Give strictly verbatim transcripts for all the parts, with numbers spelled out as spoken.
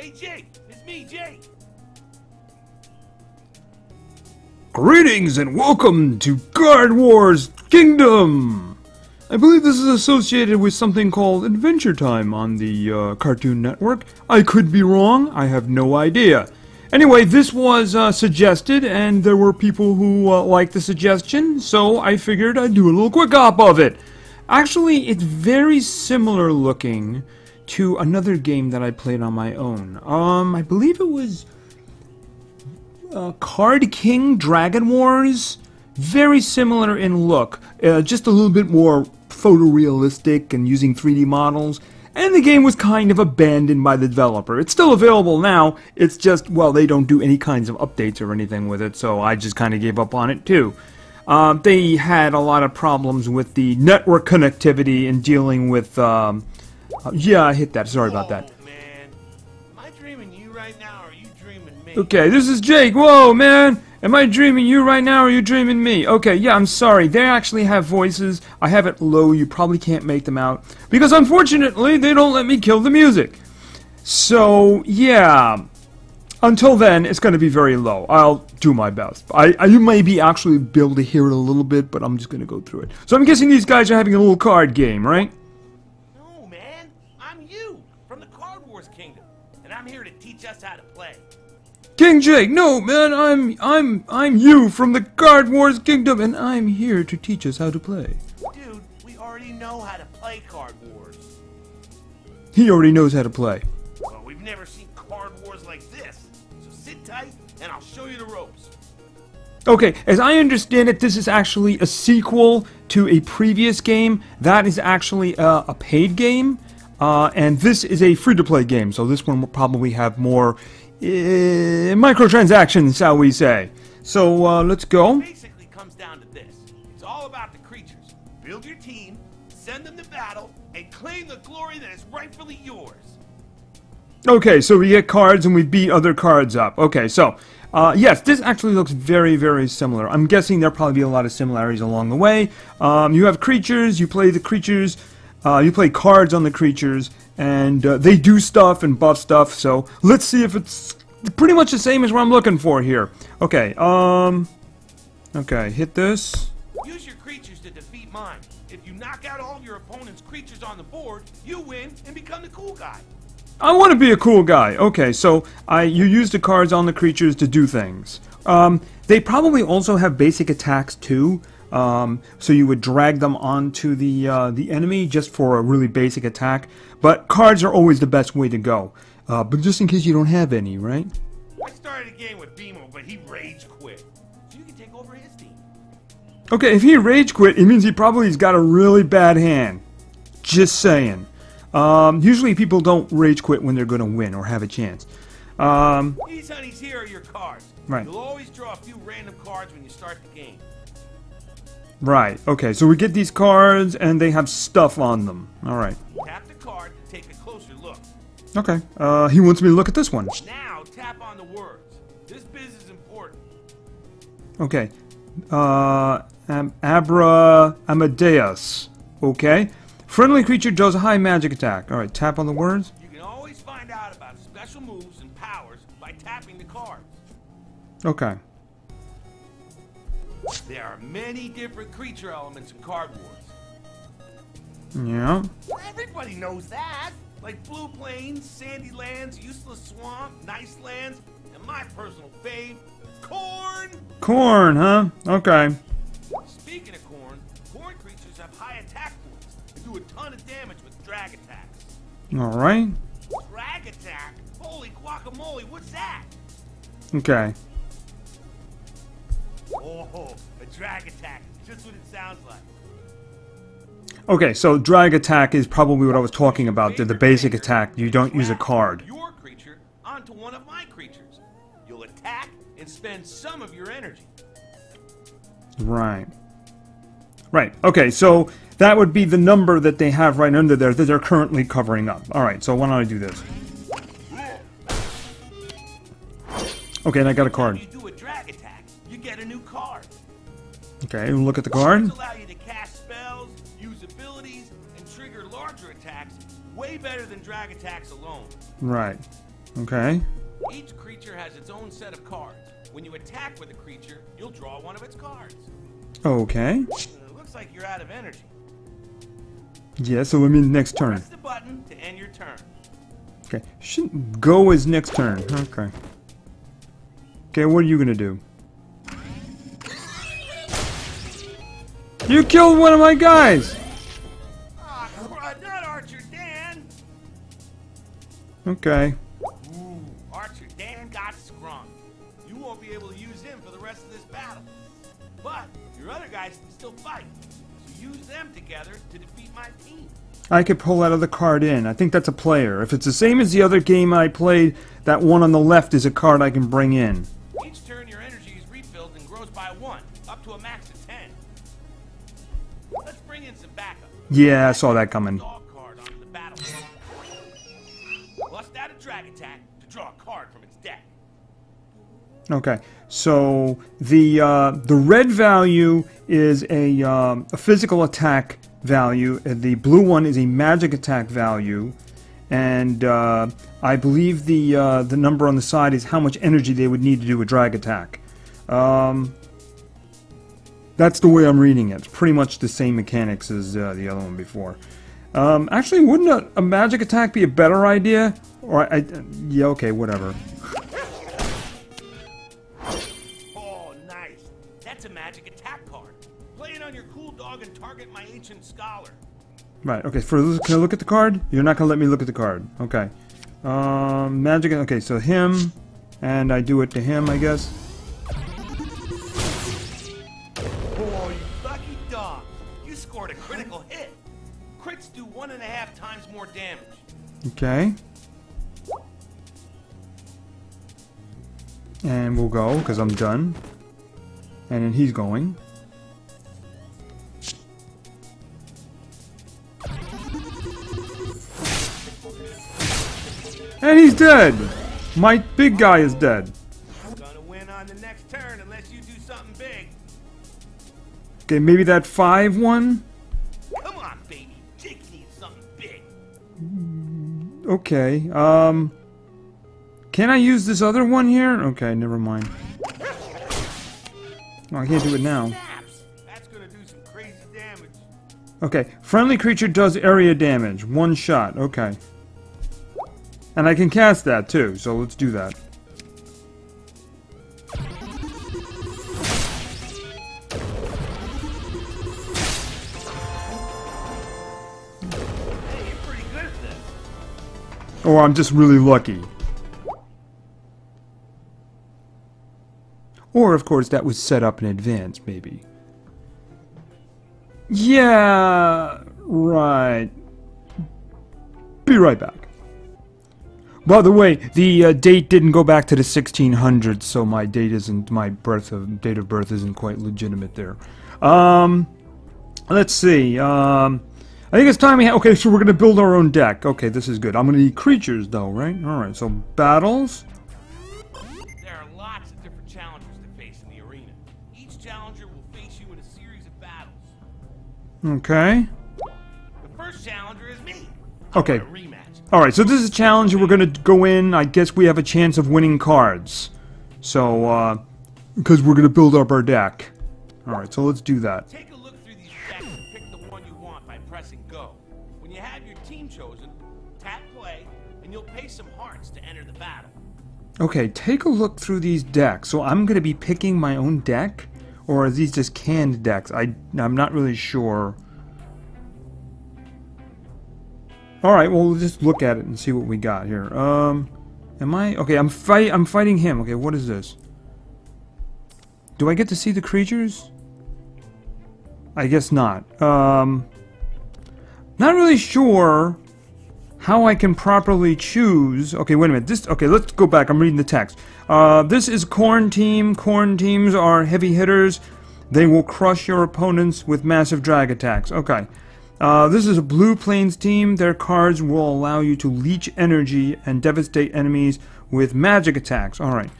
Hey, Jake! It's me, Jake! Greetings and welcome to Card Wars Kingdom! I believe this is associated with something called Adventure Time on the uh, Cartoon Network. I could be wrong, I have no idea. Anyway, this was uh, suggested, and there were people who uh, liked the suggestion, so I figured I'd do a little quick op of it. Actually, it's very similar looking to another game that I played on my own. Um, I believe it was uh, Card King Dragon Wars. Very similar in look, uh, just a little bit more photorealistic and using three D models. And the game was kind of abandoned by the developer. It's still available now, it's just, well, they don't do any kinds of updates or anything with it, so I just kind of gave up on it too. Uh, they had a lot of problems with the network connectivity and dealing with, um, uh, yeah, I hit that, sorry about that. Whoa, man. Am I dreaming you right now, or are you dreaming me? Okay, this is Jake, whoa, man! Am I dreaming you right now, or are you dreaming me? Okay, yeah, I'm sorry. They actually have voices. I have it low. You probably can't make them out. Because, unfortunately, they don't let me kill the music. So, yeah. Until then, it's going to be very low. I'll do my best. I, I, you may be actually be able to hear it a little bit, but I'm just going to go through it. So I'm guessing these guys are having a little card game, right? No, man. I'm you, from the Card Wars Kingdom. And I'm here to teach us how to play. King Jake, no, man, I'm, I'm, I'm you from the Card Wars Kingdom, and I'm here to teach us how to play. Dude, we already know how to play Card Wars. He already knows how to play. Well, we've never seen Card Wars like this, so sit tight, and I'll show you the ropes. Okay, as I understand it, this is actually a sequel to a previous game. That is actually uh, a paid game, uh, and this is a free-to-play game, so this one will probably have more Uh, microtransactions, shall we say. So, uh, let's go. It basically comes down to this. It's all about the creatures. Build your team, send them to battle, and claim the glory that is rightfully yours. Okay, so we get cards and we beat other cards up. Okay, so, uh, yes, this actually looks very, very similar. I'm guessing there'll probably be a lot of similarities along the way. Um, you have creatures, you play the creatures, uh, you play cards on the creatures, and uh, they do stuff and buff stuff, so let's see if it's pretty much the same as what I'm looking for here. Okay, um... okay, hit this. Use your creatures to defeat mine. If you knock out all your opponent's creatures on the board, you win and become the cool guy. I want to be a cool guy. Okay, so I you use the cards on the creatures to do things. Um, they probably also have basic attacks too. Um, so you would drag them onto the uh, the enemy just for a really basic attack. But cards are always the best way to go. Uh, but just in case you don't have any, right? I started a game with B M O, but he rage quit. So you can take over his team. Okay, if he rage quit, it means he probably's got a really bad hand. Just saying. Um, usually people don't rage quit when they're going to win or have a chance. Um, These honeys here are your cards. Right. You'll always draw a few random cards when you start the game. Right, okay, so we get these cards, and they have stuff on them. Alright. Tap the card to take a closer look. Okay, uh, he wants me to look at this one. Now, tap on the words. This biz is important. Okay. Uh, um, Abra Amadeus. Okay. Friendly creature does a high magic attack. Alright, tap on the words. You can always find out about special moves and powers by tapping the cards. Okay. There are many different creature elements in Card Wars. Yeah. Everybody knows that! Like Blue Plains, Sandy Lands, Useless Swamp, Nice Lands, and my personal fave, Corn! Corn, huh? Okay. Speaking of Corn, Corn creatures have high attack points and do a ton of damage with drag attacks. Alright. Drag attack? Holy guacamole, what's that? Okay. Oh, a drag attack. Just what it sounds like. Okay, so drag attack is probably what I was talking about. The, the basic attack. You don't use a card. Your creature onto one of my creatures. You'll attack and spend some of your energy. Right. Right. Okay, so that would be the number that they have right under there that they're currently covering up. All right, so why don't I do this? Okay, and I got a card. Get a new card. Okay, look at the card. These allow you to cast spells, use abilities, and trigger larger attacks way better than drag attacks alone. Right. Okay. Each creature has its own set of cards. When you attack with a creature, you'll draw one of its cards. Okay. Uh, looks like you're out of energy. Yeah, so I mean next turn. Press the button to end your turn. Okay. Shouldn't go is next turn. Okay. Okay, what are you gonna do? You killed one of my guys! Ah, crud, not Archer Dan! Okay. Ooh, Archer Dan got sprung. You won't be able to use him for the rest of this battle. But your other guys can still fight. So use them together to defeat my team. I could pull out of the card in. I think that's a player. If it's the same as the other game I played, that one on the left is a card I can bring in. Each turn your energy is refilled and grows by one, up to a max of ten. Let's bring in some backup. Yeah, I saw that coming. Draw a card onto the battle. Bust out a drag attack to draw a card from its deck. Okay, so the uh, the red value is a, um, a physical attack value, and the blue one is a magic attack value, and uh, I believe the uh, the number on the side is how much energy they would need to do a drag attack. Um, That's the way I'm reading it. It's pretty much the same mechanics as uh, the other one before. Um, actually, wouldn't a, a magic attack be a better idea? Or I, I yeah, okay, whatever. Oh, nice! That's a magic attack card. Play it on your cool dog and target my ancient scholar. Right. Okay. For those, can I look at the card? You're not gonna let me look at the card. Okay. Um, magic. Okay. So him, and I do it to him, I guess. A critical hit. Crits do one and a half times more damage. Okay. And we'll go because I'm done. And then he's going. And he's dead. My big guy is dead. I'm gonna win on the next turn unless you do something big. Okay, maybe that five one. Okay, um... Can I use this other one here? Okay, never mind. Oh, I can't do it now. That's gonna do some crazy damage. Okay, friendly creature does area damage. One shot, okay. And I can cast that too, so let's do that. Or I'm just really lucky. Or, of course, that was set up in advance, maybe. Yeah, right. Be right back. By the way, the uh, date didn't go back to the sixteen hundreds, so my date isn't my birth of date of birth isn't quite legitimate there. Um, let's see. Um. I think it's time we have... Okay, so we're going to build our own deck. Okay, this is good. I'm going to need creatures, though, right? Alright, so battles. There are lots of different challengers to face in the arena. Each challenger will face you in a series of battles. Okay. The first challenger is me. Okay. Alright, so this is a challenge. We're going to go in. I guess we have a chance of winning cards. So, uh... because we're going to build up our deck. Alright, so let's do that. Take chosen, tap play, and you'll pay some hearts to enter the battle. Okay, take a look through these decks. So I'm going to be picking my own deck? Or are these just canned decks? I, I'm not really sure. Alright, well, we'll just look at it and see what we got here. Um, am I... Okay, I'm, fight, I'm fighting him. Okay, what is this? Do I get to see the creatures? I guess not. Um... Not really sure how I can properly choose. Okay, wait a minute. This okay, let's go back. I'm reading the text. Uh, this is Corn Team. Corn teams are heavy hitters. They will crush your opponents with massive drag attacks. Okay. Uh, this is a Blue Plains team. Their cards will allow you to leech energy and devastate enemies with magic attacks. All right.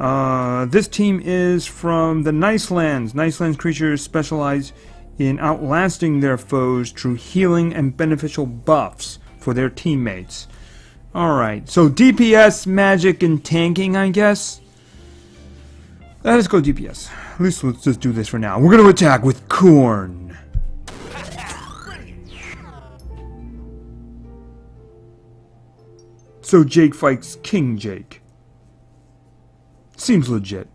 Uh, this team is from the Nice Lands. Nice Lands creatures specialize in outlasting their foes through healing and beneficial buffs for their teammates. Alright, so D P S, magic, and tanking, I guess. Let's go D P S. At least let's just do this for now. We're gonna attack with Corn. So Jake fights King Jake. Seems legit.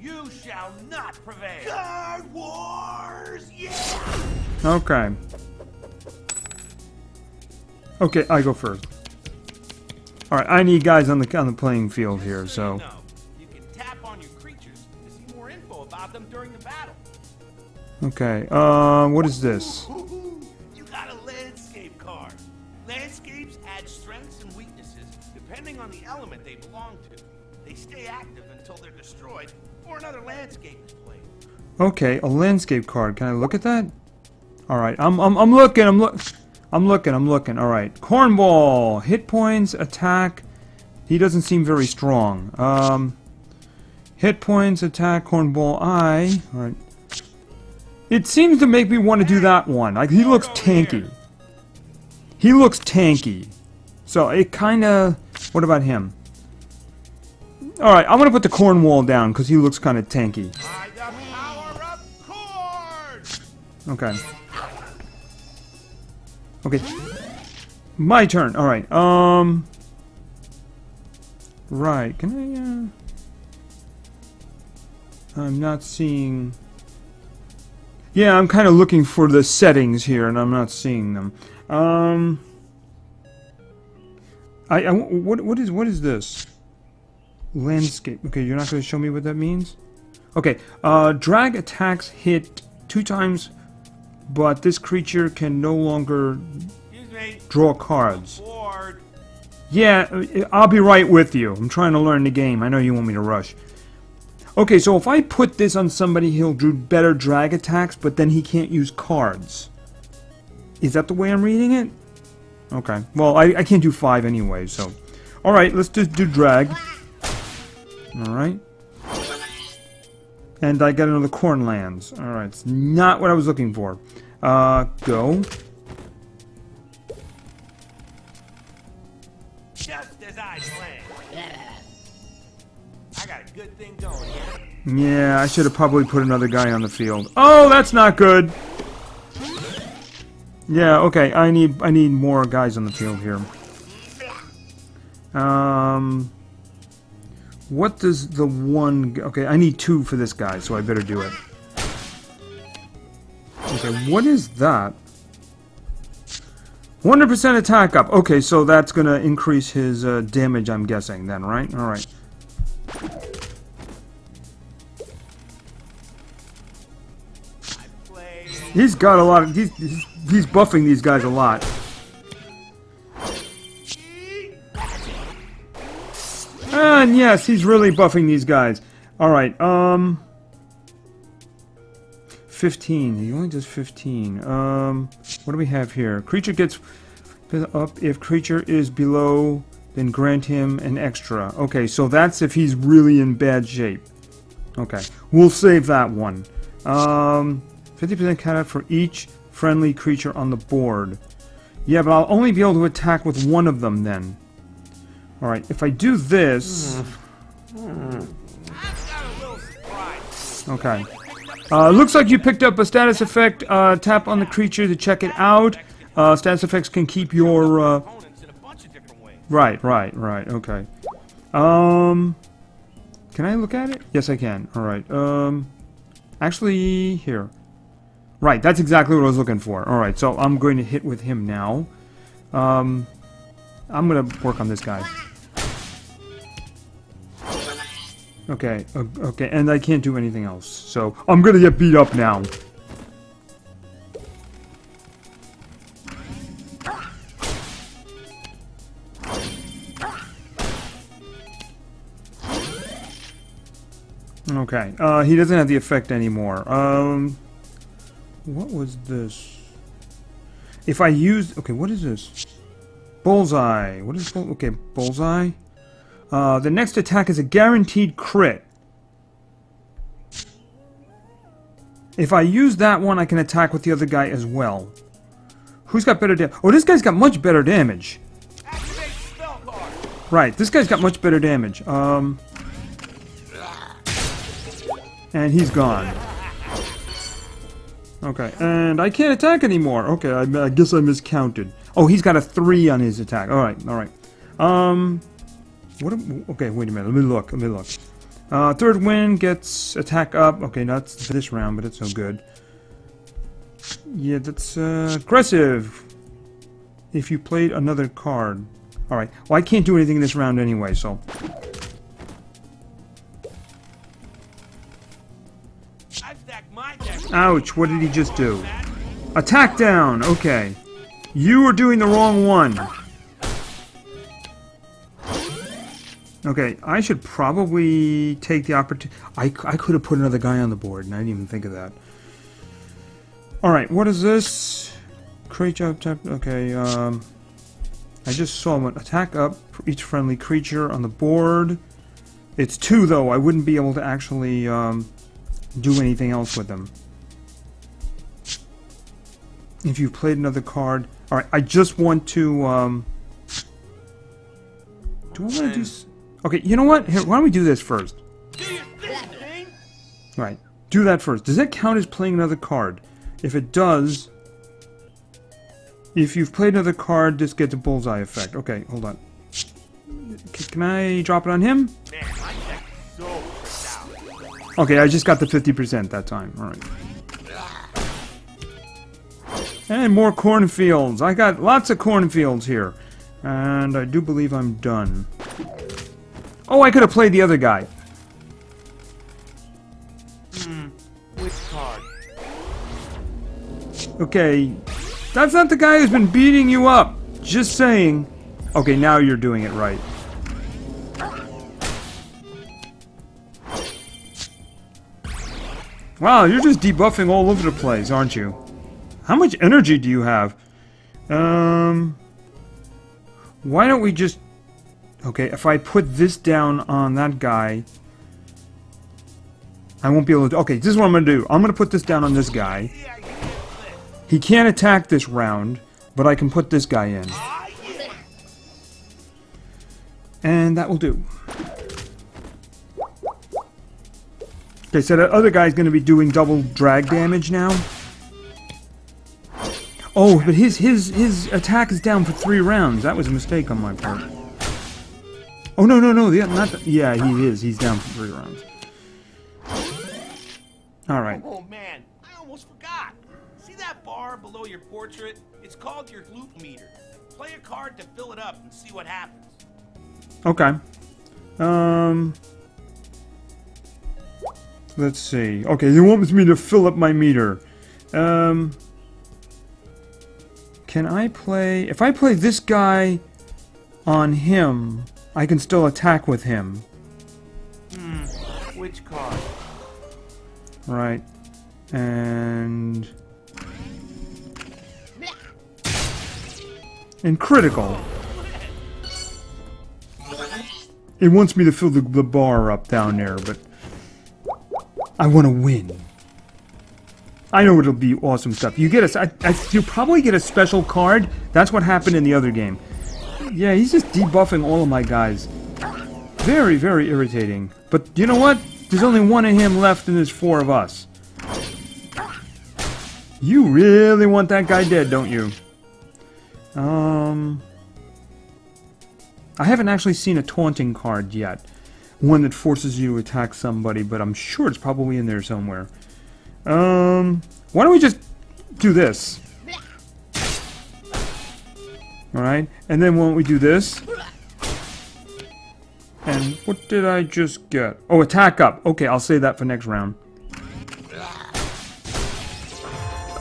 You shall not prevail. Card Wars, yeah! Okay. Okay, I go first. All right, I need guys on the on the playing field here, so. You can tap on your creatures to see more info about them during the battle. Okay. Um, what is this? Okay, a landscape card. Can I look at that? All right, I'm I'm I'm looking. I'm look. I'm looking. I'm looking. All right, Cornball. Hit points, attack. He doesn't seem very strong. Um, hit points, attack, Cornball. I. All right. It seems to make me want to do that one. Like he looks tanky. He looks tanky. So it kind of. What about him? All right, I'm gonna put the Cornwall down because he looks kind of tanky. Okay. Okay. My turn. All right. Um. Right. Can I? Uh, I'm not seeing. Yeah, I'm kind of looking for the settings here, and I'm not seeing them. Um. I. I what? What is? What is this? Landscape. Okay, you're not going to show me what that means. Okay. Uh, drag attacks hit two times. But this creature can no longer draw cards. Yeah, I'll be right with you. I'm trying to learn the game. I know you want me to rush. Okay, so if I put this on somebody, he'll do better drag attacks, but then he can't use cards. Is that the way I'm reading it? Okay. Well, I, I can't do five anyway, so. Alright, let's just do drag. Alright. And I got another Corn lands. Alright, it's not what I was looking for. Uh, go. Just as I planned. I got a good thing going here. Yeah, I should have probably put another guy on the field. Oh, that's not good. Yeah, okay, I need I need more guys on the field here. Um What does the one... Okay, I need two for this guy, so I better do it. Okay, what is that? one hundred percent attack up. Okay, so that's going to increase his uh, damage, I'm guessing, then, right? All right. He's got a lot of... He's, he's, he's buffing these guys a lot. And yes, he's really buffing these guys. Alright, um... fifteen. He only does fifteen. Um, what do we have here? Creature gets up. If creature is below, then grant him an extra. Okay, so that's if he's really in bad shape. Okay, we'll save that one. Um, fifty percent countout for each friendly creature on the board. Yeah, but I'll only be able to attack with one of them then. Alright, if I do this... Okay. Uh, looks like you picked up a status effect. Uh, tap on the creature to check it out. Uh, status effects can keep your... Uh... Right, right, right, okay. Um, can I look at it? Yes, I can. Alright, um... Actually, here. Right, that's exactly what I was looking for. Alright, so I'm going to hit with him now. Um... I'm gonna work on this guy. Okay, okay, and I can't do anything else, so I'm gonna get beat up now. Okay, uh, he doesn't have the effect anymore. Um, what was this? If I used, okay, what is this? Bullseye. What is bull okay? Bullseye. Uh, the next attack is a guaranteed crit. If I use that one, I can attack with the other guy as well. Who's got better damage? Oh, this guy's got much better damage. Activate spell card. Right, this guy's got much better damage. Um, and he's gone. Okay, and I can't attack anymore. Okay, I, I guess I miscounted. Oh, he's got a three on his attack. All right, all right. Um, what? Am, okay, wait a minute. Let me look. Let me look. Uh, third wind gets attack up. Okay, not this round, but it's no good. Yeah, that's uh, aggressive. If you played another card. All right. Well, I can't do anything this round anyway, so. Ouch, what did he just do? Attack down, okay. You were doing the wrong one. Okay, I should probably take the opportunity. I, I could have put another guy on the board, and I didn't even think of that. Alright, what is this? Creature, okay, um... I just saw one. Attack up each friendly creature on the board. It's two, though. I wouldn't be able to actually, um... do anything else with them. If you've played another card. Alright, I just want to, um... do I want to do... S okay, you know what? Here, why don't we do this first? Right, do that first. Does that count as playing another card? If it does... if you've played another card, this gets a bullseye effect. Okay, hold on. C can I drop it on him? Okay, I just got the fifty percent that time. Alright. And more cornfields. I got lots of cornfields here. And I do believe I'm done. Oh, I could have played the other guy. Hmm. Which card? Okay. That's not the guy who's been beating you up. Just saying. Okay, now you're doing it right. Wow, you're just debuffing all over the place, aren't you? How much energy do you have? Um... Why don't we just... okay, if I put this down on that guy... I won't be able to... okay, this is what I'm going to do. I'm going to put this down on this guy. He can't attack this round, but I can put this guy in. And that will do. Okay, so that other guy's gonna be doing double drag damage now. Oh, but his his his attack is down for three rounds. That was a mistake on my part. Oh no no no! The, not the, yeah, he is. He's down for three rounds. All right. Oh man, I almost forgot. See that bar below your portrait? It's called your loot meter. Play a card to fill it up and see what happens. Okay. Um. Let's see. Okay, he wants me to fill up my meter. Um, can I play... if I play this guy on him, I can still attack with him. Hmm. Which card? Right. And... and critical. It wants me to fill the, the bar up down there, but... I want to win. I know it'll be awesome stuff. You get a, I, I, you probably get a special card. That's what happened in the other game. Yeah, he's just debuffing all of my guys. Very, very irritating. But you know what? There's only one of him left and there's four of us. You really want that guy dead, don't you? Um, I haven't actually seen a taunting card yet. One that forces you to attack somebody, but I'm sure it's probably in there somewhere. Um, why don't we just do this? Alright, and then why don't we do this? And what did I just get? Oh, attack up. Okay, I'll save that for next round.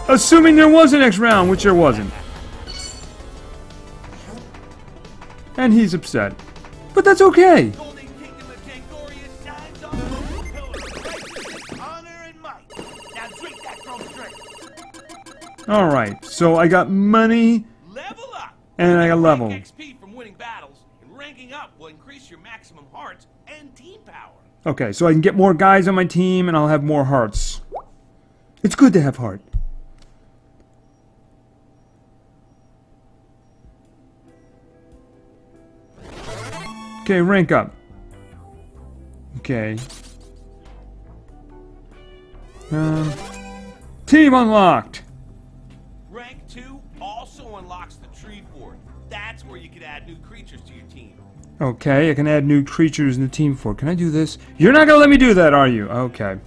Assuming there was a next round, which there wasn't. And he's upset. But that's okay! All right, so I got money, level up, and I got level. X P from winning battles, and ranking up will increase your maximum hearts and team power. Okay, so I can get more guys on my team, and I'll have more hearts. It's good to have heart. Okay, rank up. Okay. Um, team unlocked. Rank two also unlocks the tree fort. That's where you can add new creatures to your team. Okay, I can add new creatures in the team fort. Can I do this? You're not gonna let me do that, are you? Okay.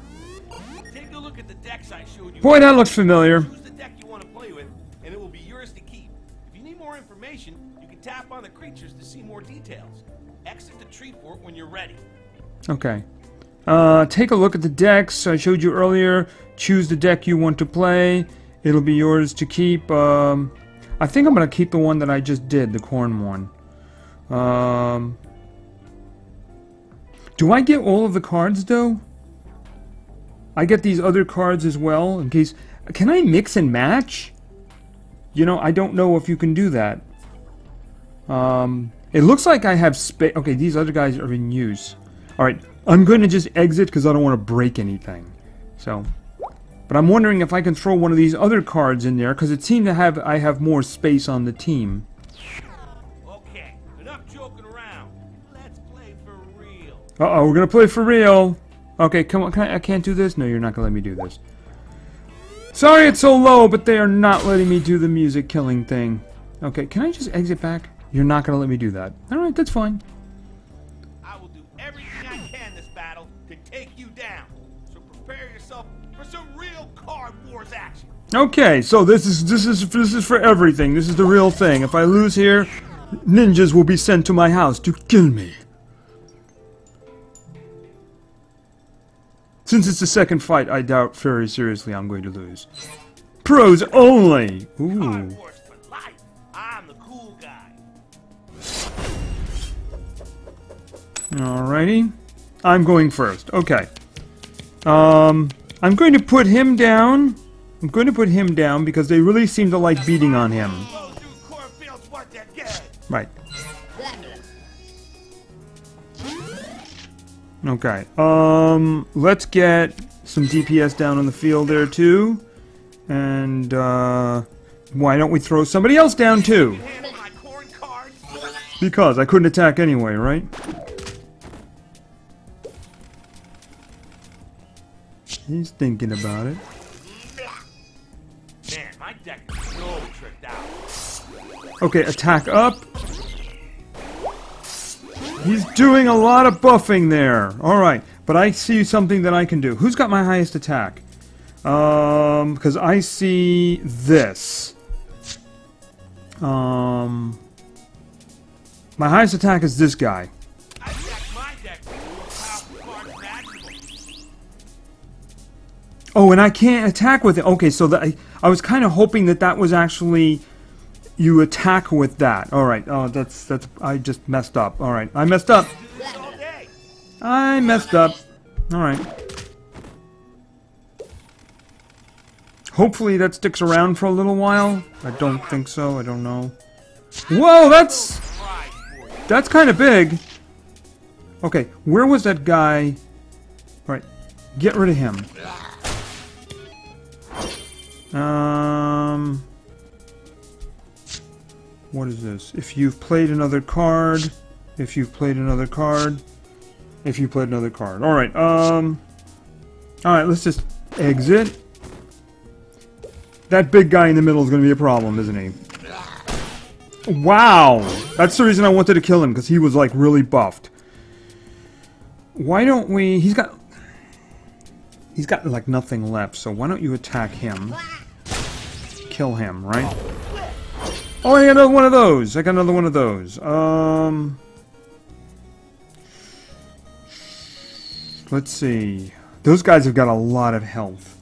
Take a look at the decks I showed you. Boy, that looks familiar. Choose the deck you want to play with, and it will be yours to keep. If you need more information, you can tap on the creatures to see more details. Exit the tree fort when you're ready. Okay. Uh, take a look at the decks I showed you earlier. Choose the deck you want to play. It'll be yours to keep. Um, I think I'm going to keep the one that I just did, the corn one. Um, do I get all of the cards, though? I get these other cards as well, in case... Can I mix and match? You know, I don't know if you can do that. Um, it looks like I have space... Okay, these other guys are in use. Alright. I'm going to just exit because I don't want to break anything. So, but I'm wondering if I can throw one of these other cards in there because it seemed to have I have more space on the team. Okay, enough joking around. Let's play for real. Uh oh, we're gonna play for real. Okay, come on. Can I, I can't do this. No, you're not gonna let me do this. Sorry, it's so low, but they are not letting me do the music killing thing. Okay, can I just exit back? You're not gonna let me do that. All right, that's fine. Okay, so this is this is this is for everything. This is the real thing. If I lose here, ninjas will be sent to my house to kill me. Since it's the second fight, I doubt very seriously I'm going to lose. Pros only. Ooh. Card Wars for life. I'm the cool guy. Alrighty, I'm going first. Okay. Um, I'm going to put him down. I'm going to put him down because they really seem to like beating on him. Right. Okay. Um, let's get some D P S down on the field there too. And uh, why don't we throw somebody else down too? Because I couldn't attack anyway, right? He's thinking about it. Okay, attack up. He's doing a lot of buffing there. Alright, but I see something that I can do. Who's got my highest attack? Um, because I see this. Um, my highest attack is this guy. Oh, and I can't attack with it. Okay, so that I, I was kind of hoping that that was actually... You attack with that. All right. Oh, that's that's. I just messed up. All right. I messed up. I messed up. All right. Hopefully that sticks around for a little while. I don't think so. I don't know. Whoa, that's that's kind of big. Okay, where was that guy? All right. Get rid of him. Um. What is this? If you've played another card, if you've played another card, if you played another card. All right. Um. All right. Let's just exit. That big guy in the middle is going to be a problem, isn't he? Wow. That's the reason I wanted to kill him because he was like really buffed. Why don't we? He's got. He's got like nothing left. So why don't you attack him? Kill him, right? Oh, I got another one of those. I got another one of those. Um, let's see. Those guys have got a lot of health.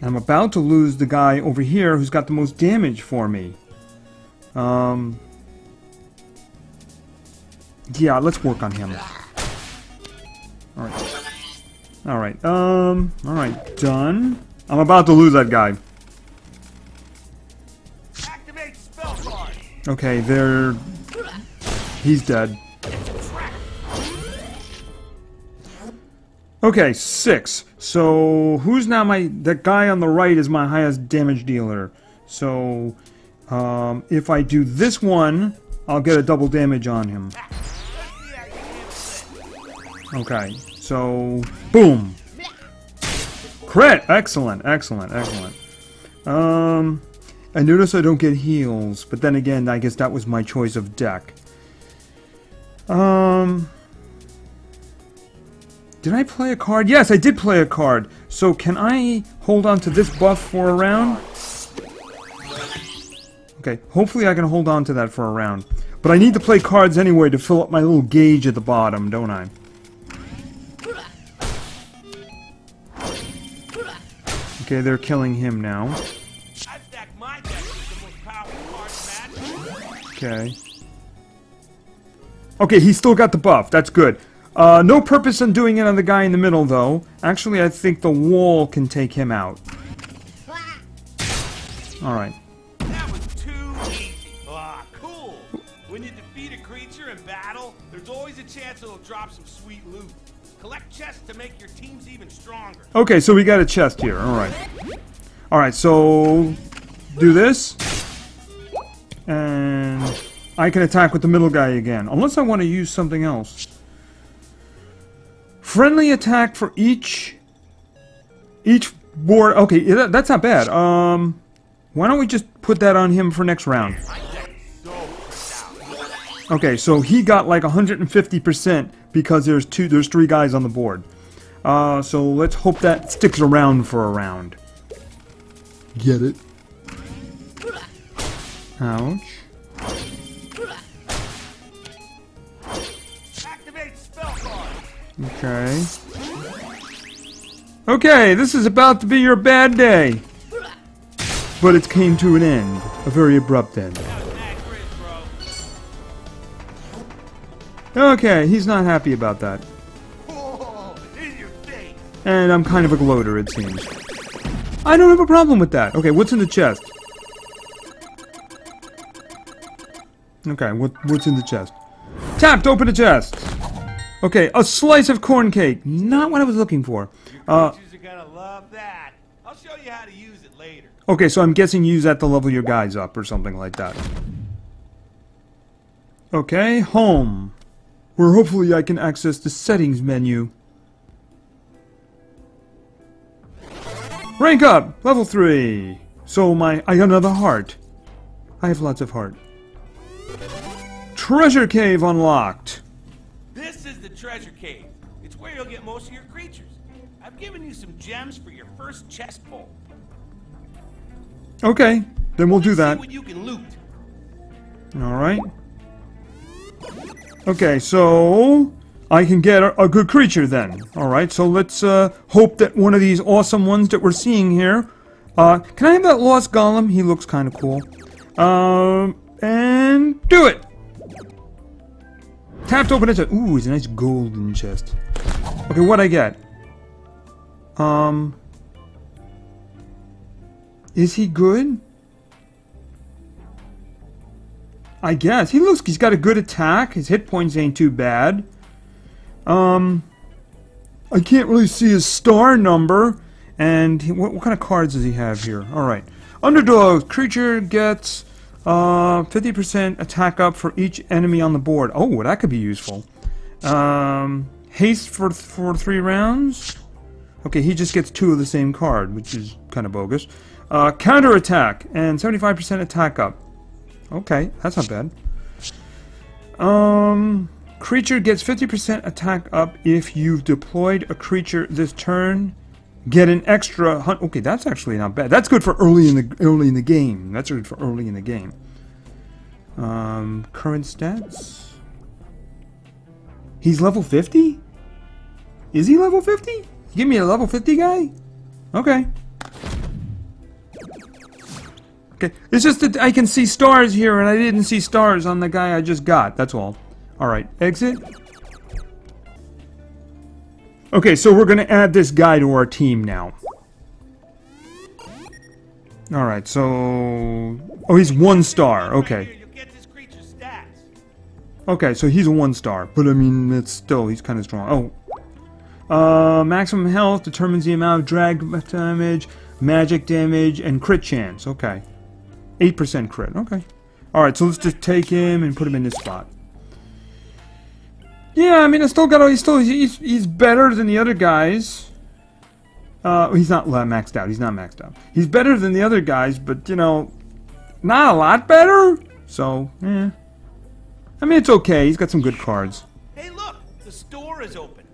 I'm about to lose the guy over here who's got the most damage for me. Um, yeah, let's work on him. All right. All right. Um, all right. Done. I'm about to lose that guy. Okay, they're... He's dead. Okay, six. So, who's now my... That guy on the right is my highest damage dealer. So, um, if I do this one, I'll get a double damage on him. Okay, so boom, crit! Excellent, excellent, excellent. Um, I notice I don't get heals, but then again, I guess that was my choice of deck. Um, did I play a card? Yes, I did play a card. So can I hold on to this buff for a round? Okay, hopefully I can hold on to that for a round. But I need to play cards anyway to fill up my little gauge at the bottom, don't I? Okay, they're killing him now. Okay. Okay, he still got the buff. That's good. Uh, no purpose in doing it on the guy in the middle, though. Actually, I think the wall can take him out. Alright. That was too easy. Ah, cool. When you defeat a creature in battle, there's always a chance it'll drop some sweet loot. Collect chests to make your teams even stronger. Okay, so we got a chest here. Alright. Alright, so... do this. And... I can attack with the middle guy again. Unless I want to use something else. Friendly attack for each... Each board... Okay, that's not bad. Um... Why don't we just put that on him for next round? Okay, so he got like one hundred fifty percent because there's two, there's three guys on the board. Uh, so let's hope that sticks around for a round. Get it? Ouch. Activate spell card. Okay. Okay, this is about to be your bad day. But it came to an end. A very abrupt end. Okay, he's not happy about that. And I'm kind of a gloater, it seems. I don't have a problem with that. Okay, what's in the chest? Okay, what, what's in the chest? Tapped, open the chest! Okay, a slice of corn cake. Not what I was looking for. Uh, You're gonna love that. I'll show you how to use it later. Okay, so I'm guessing you use that to level your guys up or something like that. Okay, home. Where hopefully I can access the settings menu. Rank up! Level three! So my... I got another heart. I have lots of heart. Treasure cave unlocked! This is the treasure cave. It's where you'll get most of your creatures. I've given you some gems for your first chest bowl. Okay, then we'll do that. Alright. Okay, so... I can get a, a good creature then. Alright, so let's uh, hope that one of these awesome ones that we're seeing here... Uh, can I have that lost golem? He looks kind of cool. Um, and... do it! Tapped open a chest. Ooh, it's a nice golden chest. Okay, what'd I get? Um... Is he good? I guess. He looks, he's got a good attack. His hit points ain't too bad. Um, I can't really see his star number. And he, what, what kind of cards does he have here? Alright. Underdog. Creature gets uh, fifty percent attack up for each enemy on the board. Oh, that could be useful. Um, haste for, for three rounds. Okay, he just gets two of the same card, which is kind of bogus. Uh, counter attack and seventy-five percent attack up. Okay, that's not bad. Um, creature gets fifty percent attack up if you've deployed a creature this turn. Get an extra hunt. Okay, that's actually not bad. That's good for early in the early in the game. That's good for early in the game. Um, current stats. He's level fifty? Is he level fifty? Give me a level fifty guy? Okay. Okay, it's just that I can see stars here, and I didn't see stars on the guy I just got. That's all. All right, exit. Okay, so we're going to add this guy to our team now. All right, so... Oh, he's one star. Okay. Okay, so he's a one star. But, I mean, it's still... He's kind of strong. Oh. Uh, maximum health determines the amount of drag damage, magic damage, and crit chance. Okay. eight percent crit, okay. Alright, so let's just take him and put him in this spot. Yeah, I mean, it's still got. He's still he's he's better than the other guys. Uh, he's not maxed out. He's not maxed out. He's better than the other guys, but you know, not a lot better. So, yeah. I mean, it's okay. He's got some good cards. Hey, look, the store is open.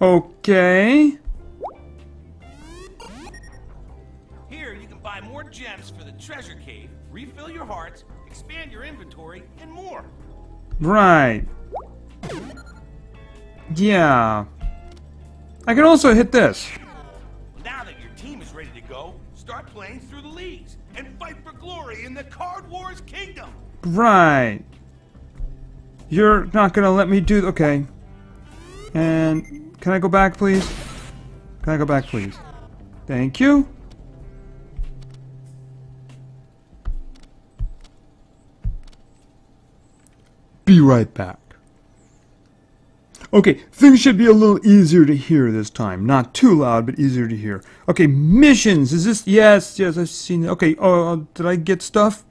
Okay. Here, you can buy more gems for the treasure cave, refill your hearts, expand your inventory, and more. Right. Yeah. I can also hit this. Now that your team is ready to go, start playing through the leagues and fight for glory in the Card Wars Kingdom. Right. You're not gonna let me do... Okay. And... Can I go back, please? Can I go back, please? Thank you. Be right back. Okay, things should be a little easier to hear this time. Not too loud, but easier to hear. Okay, missions. Is this... Yes, yes, I've seen it. Okay, oh, uh, did I get stuff?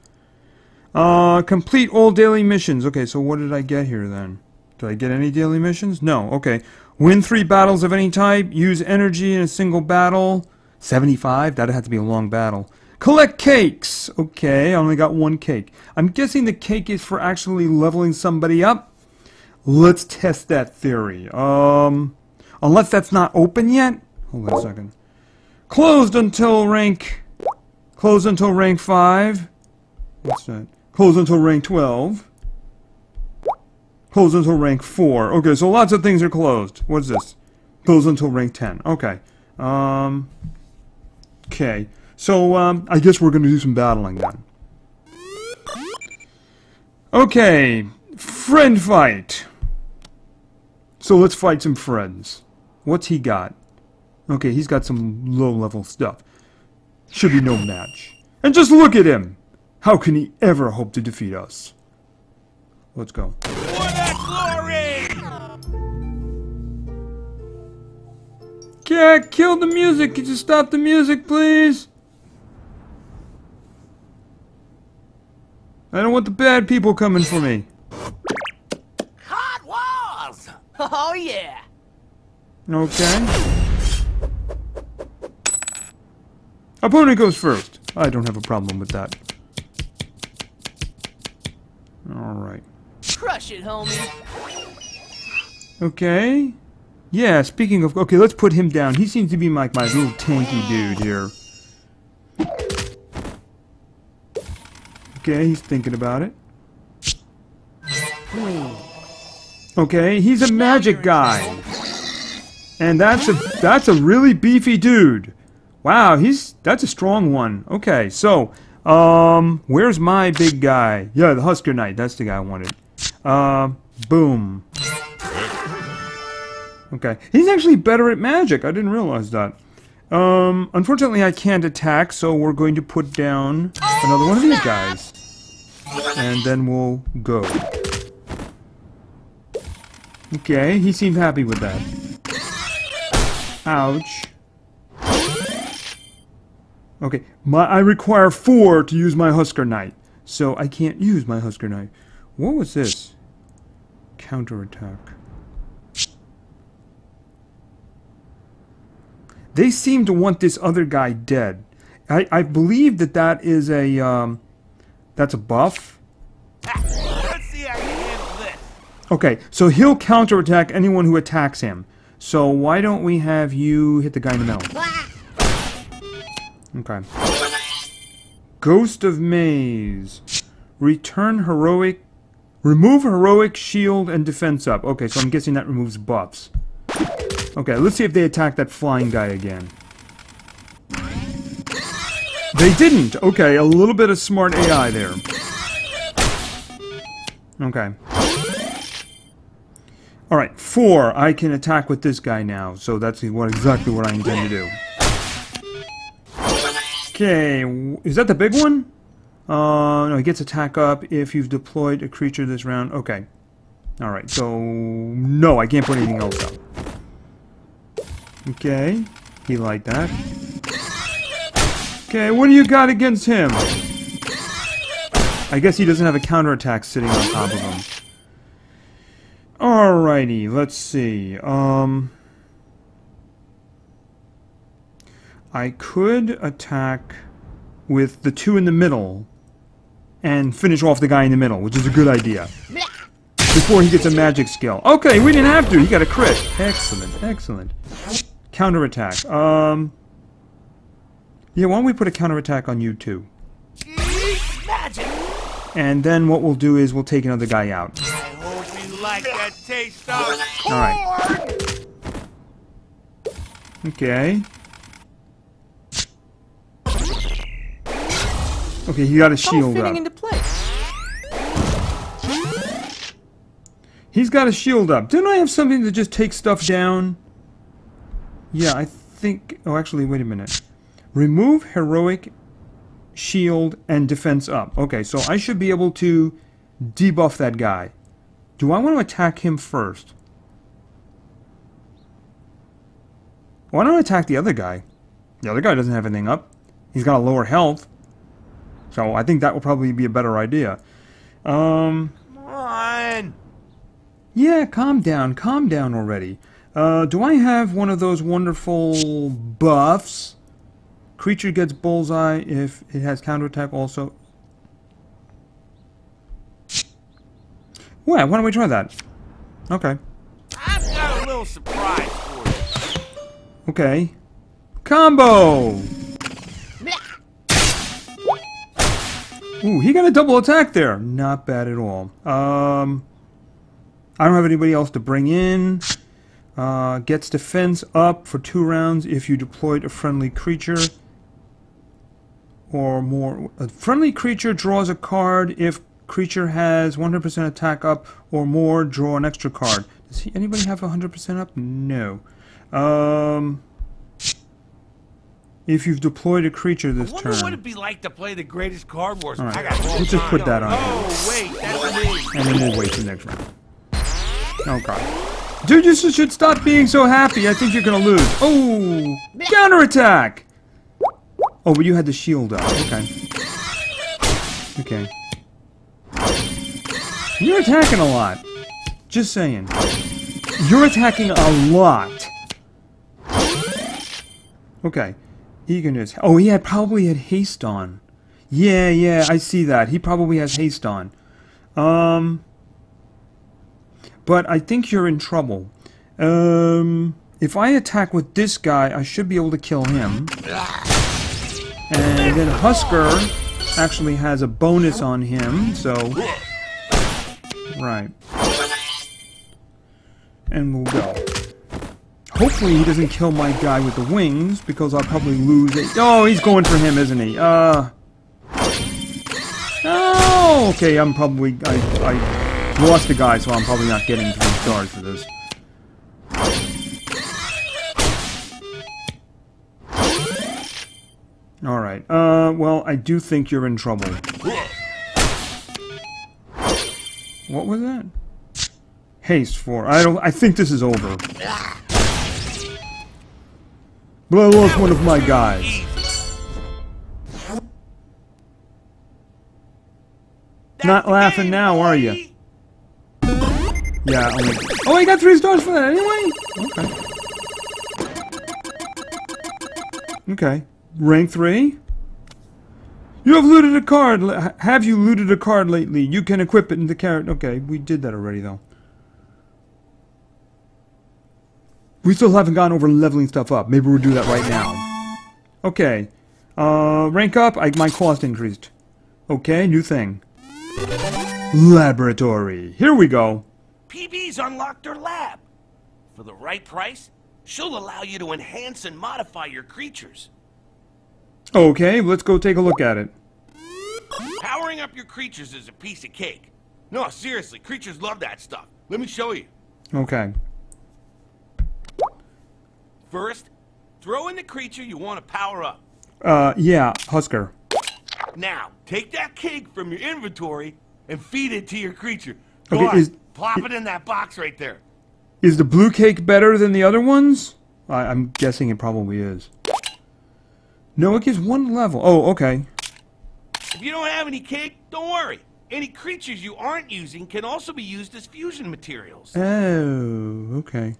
Uh, complete all daily missions. Okay, so what did I get here then? Did I get any daily missions? No. Okay. Win three battles of any type. Use energy in a single battle. seventy-five? That'd have to be a long battle. Collect cakes! Okay, I only got one cake. I'm guessing the cake is for actually leveling somebody up. Let's test that theory. Um, unless that's not open yet? Hold on a second. Closed until rank... Closed until rank five. What's that? Close until rank twelve. Close until rank four. Okay, so lots of things are closed. What's this? Close until rank ten. Okay. Um, okay. So, um, I guess we're going to do some battling then. Okay. Friend fight. So let's fight some friends. What's he got? Okay, he's got some low-level stuff. Should be no match. And just look at him! How can he ever hope to defeat us? Let's go. For the glory! Yeah, kill the music. Could you stop the music, please? I don't want the bad people coming for me. Card Wars! Oh, yeah! Okay. Opponent goes first. I don't have a problem with that. Alright. Crush it, homie. Okay. Yeah, speaking of... Okay, let's put him down. He seems to be my, my little tanky dude here. Okay, he's thinking about it. Okay, he's a magic guy. And that's a, that's a really beefy dude. Wow, he's... That's a strong one. Okay, so... Um, where's my big guy? Yeah, the Husker Knight. That's the guy I wanted. Uh, boom. Okay. He's actually better at magic. I didn't realize that. Um, unfortunately, I can't attack, so we're going to put down another one of these guys. And then we'll go. Okay, he seemed happy with that. Ouch. Okay, my, I require four to use my Husker Knight, so I can't use my Husker Knight. What was this? Counterattack. They seem to want this other guy dead. I, I believe that that is a, um, that's a buff. Let's see how you handle this. Okay, so he'll counterattack anyone who attacks him. So why don't we have you hit the guy in the middle? Okay. Ghost of Maze. Return heroic... Remove heroic shield and defense up. Okay, so I'm guessing that removes buffs. Okay, let's see if they attack that flying guy again. They didn't! Okay, a little bit of smart A I there. Okay. Alright, four. I can attack with this guy now. So that's what exactly what I intend to do. Okay, is that the big one? Uh, no, he gets attack up if you've deployed a creature this round. Okay. Alright, so... No, I can't put anything else up. Okay, he liked that. Okay, what do you got against him? I guess he doesn't have a counterattack sitting on top of him. Alrighty, let's see. Um, I could attack with the two in the middle and finish off the guy in the middle, which is a good idea. Before he gets a magic skill. Okay, we didn't have to. He got a crit. Excellent, excellent. Counterattack. Um, yeah, why don't we put a counterattack on you two? And then what we'll do is we'll take another guy out. Like that taste of corn. All right. Okay. Okay, he got a shield up. All fitting into place. He's got a shield up. Didn't I have something to just take stuff down? Yeah, I think... Oh, actually, wait a minute. Remove heroic shield and defense up. Okay, so I should be able to debuff that guy. Do I want to attack him first? Why don't I attack the other guy? The other guy doesn't have anything up. He's got a lower health. So I think that will probably be a better idea. Um, come on! Yeah, calm down. Calm down already. Uh, do I have one of those wonderful buffs? Creature gets bullseye if it has counterattack also. Well, why don't we try that? Okay. I've got a little surprise for you. Okay. Combo! Ooh, he got a double attack there. Not bad at all. Um, I don't have anybody else to bring in. Uh, gets defense up for two rounds if you deployed a friendly creature. Or more. A friendly creature draws a card if creature has one hundred percent attack up or more, draw an extra card. Does he, anybody have one hundred percent up? No. Um, if you've deployed a creature this turn. What would it be like to play the greatest Card Wars? Right. I got we'll just put that on. Oh, wait, that's me. And then we'll wait for the next round. Oh, God. Dude, you should stop being so happy. I think you're going to lose. Oh, counterattack. Oh, but you had the shield up. Okay. Okay. You're attacking a lot. Just saying. You're attacking a lot. Okay. Eagerness. Oh, he had probably had haste on. Yeah, yeah, I see that. He probably has haste on. Um, but I think you're in trouble. Um, if I attack with this guy, I should be able to kill him. And then Husker actually has a bonus on him, so... Right. And we'll go. Hopefully he doesn't kill my guy with the wings, because I'll probably lose it. Oh, he's going for him, isn't he? Uh... Oh, okay, I'm probably... I, I lost the guy, so I'm probably not getting three stars for this. Alright, uh, well, I do think you're in trouble. What was that? Haste for. I don't. I think this is over. But I lost one of my guys. Not laughing now, are you? Yeah. Only. Oh, I got three stars for that anyway. Okay. Okay. Rank three. You have looted a card. Have you looted a card lately? You can equip it in the carrot. Okay, we did that already, though. We still haven't gone over leveling stuff up. Maybe we'll do that right now. Okay. Uh, rank up. I, my cost increased. Okay, new thing. Laboratory. Here we go. P B's unlocked her lab. For the right price, she'll allow you to enhance and modify your creatures. Okay, let's go take a look at it. Powering up your creatures is a piece of cake. No, seriously, creatures love that stuff. Let me show you. Okay. First, throw in the creature you want to power up. Uh, yeah, Husker. Now, take that cake from your inventory and feed it to your creature. Go okay, on, is, plop it in that box right there. Is the blue cake better than the other ones? I, I'm guessing it probably is. No, it gives one level. Oh, okay. If you don't have any cake, don't worry. Any creatures you aren't using can also be used as fusion materials. Oh, okay.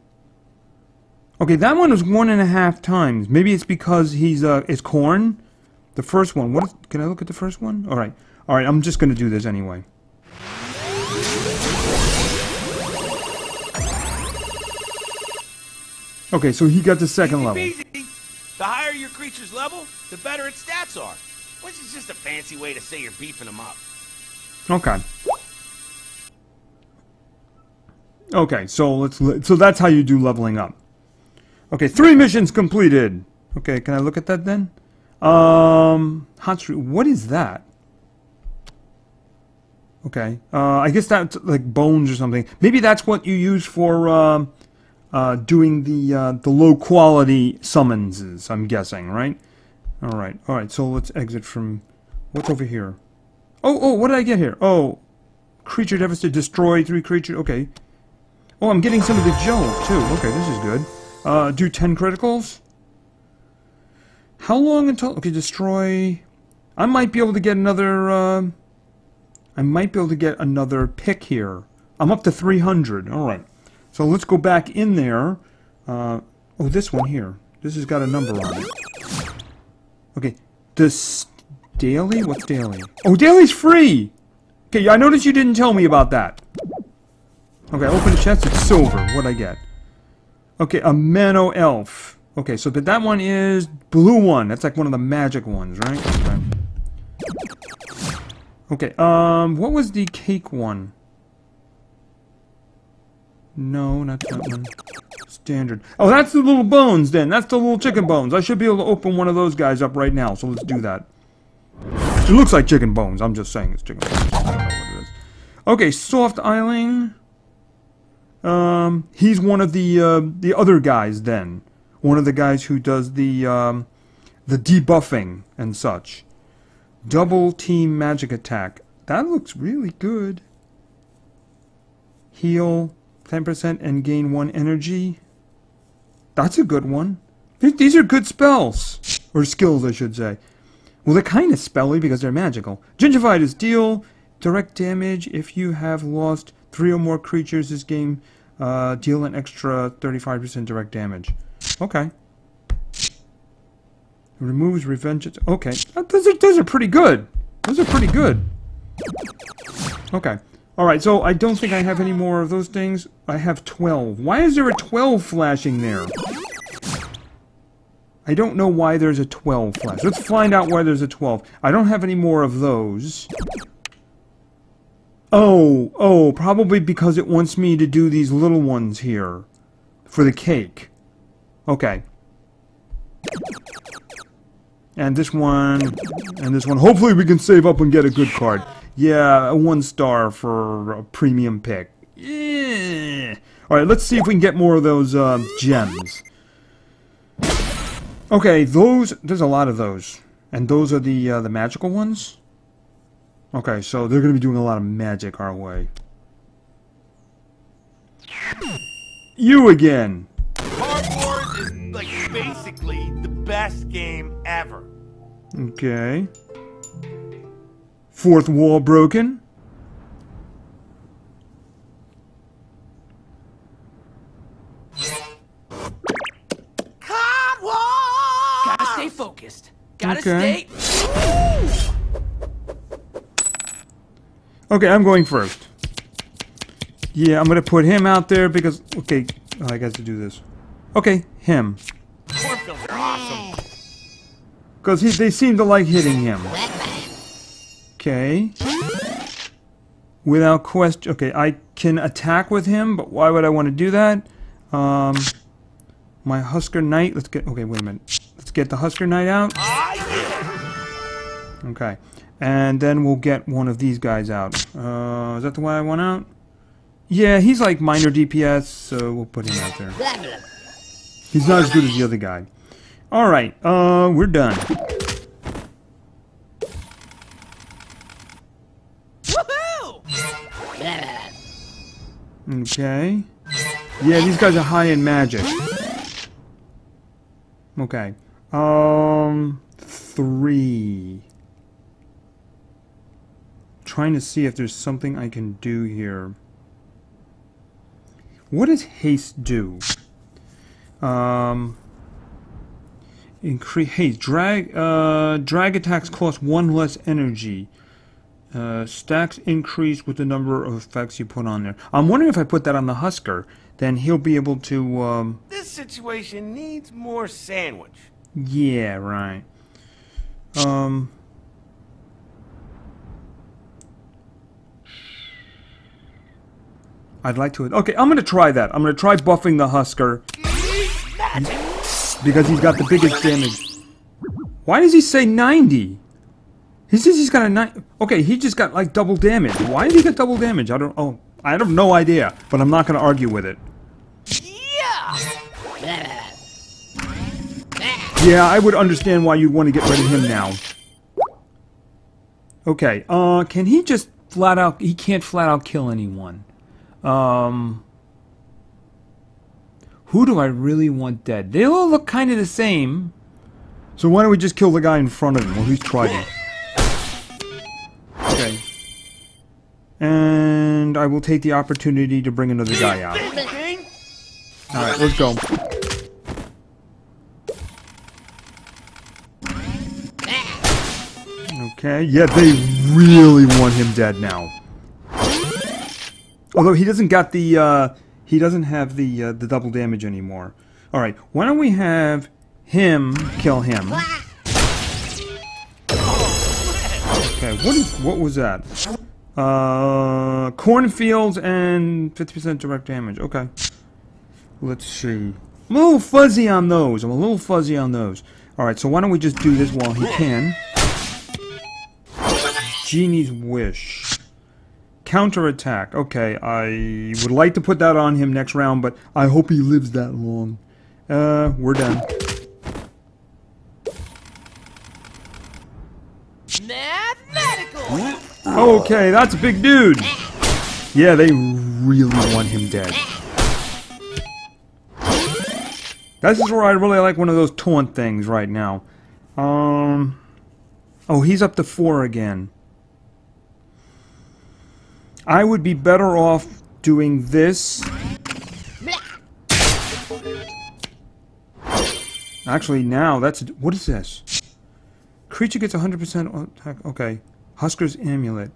Okay, that one was one and a half times. Maybe it's because he's uh, it's Corn. The first one. What? Is, can I look at the first one? All right, all right. I'm just gonna do this anyway. Okay, so he got the second level. The higher your creature's level, the better its stats are, which is just a fancy way to say you're beefing them up. Okay. Okay, so let's so that's how you do leveling up. Okay, three missions completed. Okay, can I look at that then? Um, hot street. What is that? Okay, uh, I guess that's like bones or something. Maybe that's what you use for uh, uh, doing the uh, the low quality summonses. I'm guessing, right? All right, all right. So let's exit from what's over here. Oh, oh, what did I get here? Oh, creature devastated, destroy three creatures. Okay. Oh, I'm getting some of the Jove too. Okay, this is good. Uh, do ten criticals. How long until... Okay, destroy... I might be able to get another... Uh, I might be able to get another pick here. I'm up to three hundred. All right. So let's go back in there. Uh, oh, this one here. This has got a number on it. Okay. This... Daily? What's daily? Oh, daily's free! Okay, I noticed you didn't tell me about that. Okay, I open the chest. It's silver. What'd I get? Okay, a Mano Elf. Okay, so but that one is blue one. That's like one of the magic ones, right? Okay. Okay, um, what was the cake one? No, not that one. Standard. Oh, that's the little bones then. That's the little chicken bones. I should be able to open one of those guys up right now, so let's do that. It looks like chicken bones. I'm just saying it's chicken bones. I don't know what it is. Okay, soft ailing. Um, he's one of the, uh, the other guys then. One of the guys who does the um, the debuffing and such. Double team magic attack. That looks really good. Heal ten percent and gain one energy. That's a good one. These are good spells. Or skills, I should say. Well, they're kind of spelly because they're magical. Gingified is deal direct damage if you have lost three or more creatures this game. Uh, deal an extra thirty-five percent direct damage. Okay. Removes revenge. Okay. Those are, those are pretty good. Those are pretty good. Okay. Alright, so I don't think I have any more of those things. I have twelve. Why is there a twelve flashing there? I don't know why there's a twelve flash. Let's find out why there's a twelve. I don't have any more of those. Oh, oh, probably because it wants me to do these little ones here. For the cake. Okay. And this one, and this one. Hopefully we can save up and get a good card. Yeah, a one star for a premium pick. Yeah. Alright, let's see if we can get more of those uh, gems. Okay, those, there's a lot of those. And those are the, uh, the magical ones? Okay, so they're going to be doing a lot of magic our way. You again! Card Wars is, like, basically the best game ever. Okay. Fourth wall broken. Card Wars! Gotta stay focused. Gotta okay. stay... Okay, I'm going first. Yeah, I'm going to put him out there because... Okay, oh, I got to do this. Okay, him. Cornfields are awesome. Because they seem to like hitting him. Okay. Without question... Okay, I can attack with him, but why would I want to do that? Um, my Husker Knight... Let's get... Okay, wait a minute. Let's get the Husker Knight out. Okay. And then we'll get one of these guys out. Uh, is that the one I want out? Yeah, he's like minor D P S, so we'll put him out there. He's not as good as the other guy. Alright, uh, we're done. Woohoo! Okay. Yeah, these guys are high in magic. Okay. Um, three... trying to see if there's something I can do here. What does haste do? Um, increase haste. Drag. Uh, drag attacks cost one less energy. Uh, stacks increase with the number of effects you put on there. I'm wondering if I put that on the Husker, then he'll be able to. Um, this situation needs more sandwich. Yeah, right. Um. I'd like to... Okay, I'm going to try that. I'm going to try buffing the Husker. Because he's got the biggest damage. Why does he say ninety? He says he's got a nine... Okay, he just got, like, double damage. Why did he get double damage? I don't... Oh, I have no idea. But I'm not going to argue with it. Yeah! Yeah, I would understand why you'd want to get rid of him now. Okay, uh, can he just flat out... He can't flat out kill anyone. Um, who do I really want dead? They all look kind of the same. So why don't we just kill the guy in front of him? Well, he's tried it. Okay. And I will take the opportunity to bring another guy out. Alright, let's go. Okay, yeah, they really want him dead now. Although he doesn't got the, uh, he doesn't have the, uh, the double damage anymore. Alright, why don't we have him kill him? Okay, what is, what was that? Uh, cornfields and fifty percent direct damage, okay. Let's see. I'm a little fuzzy on those, I'm a little fuzzy on those. Alright, so why don't we just do this while he can. Genie's Wish. Counterattack. Okay, I would like to put that on him next round, but I hope he lives that long. Uh, we're done. Mathematical. Okay, that's a big dude. Yeah, they really want him dead. This is where I really like one of those taunt things right now. Um, oh, he's up to four again. I would be better off doing this. Actually, now that's... What is this? Creature gets one hundred percent attack... Okay. Husker's Amulet.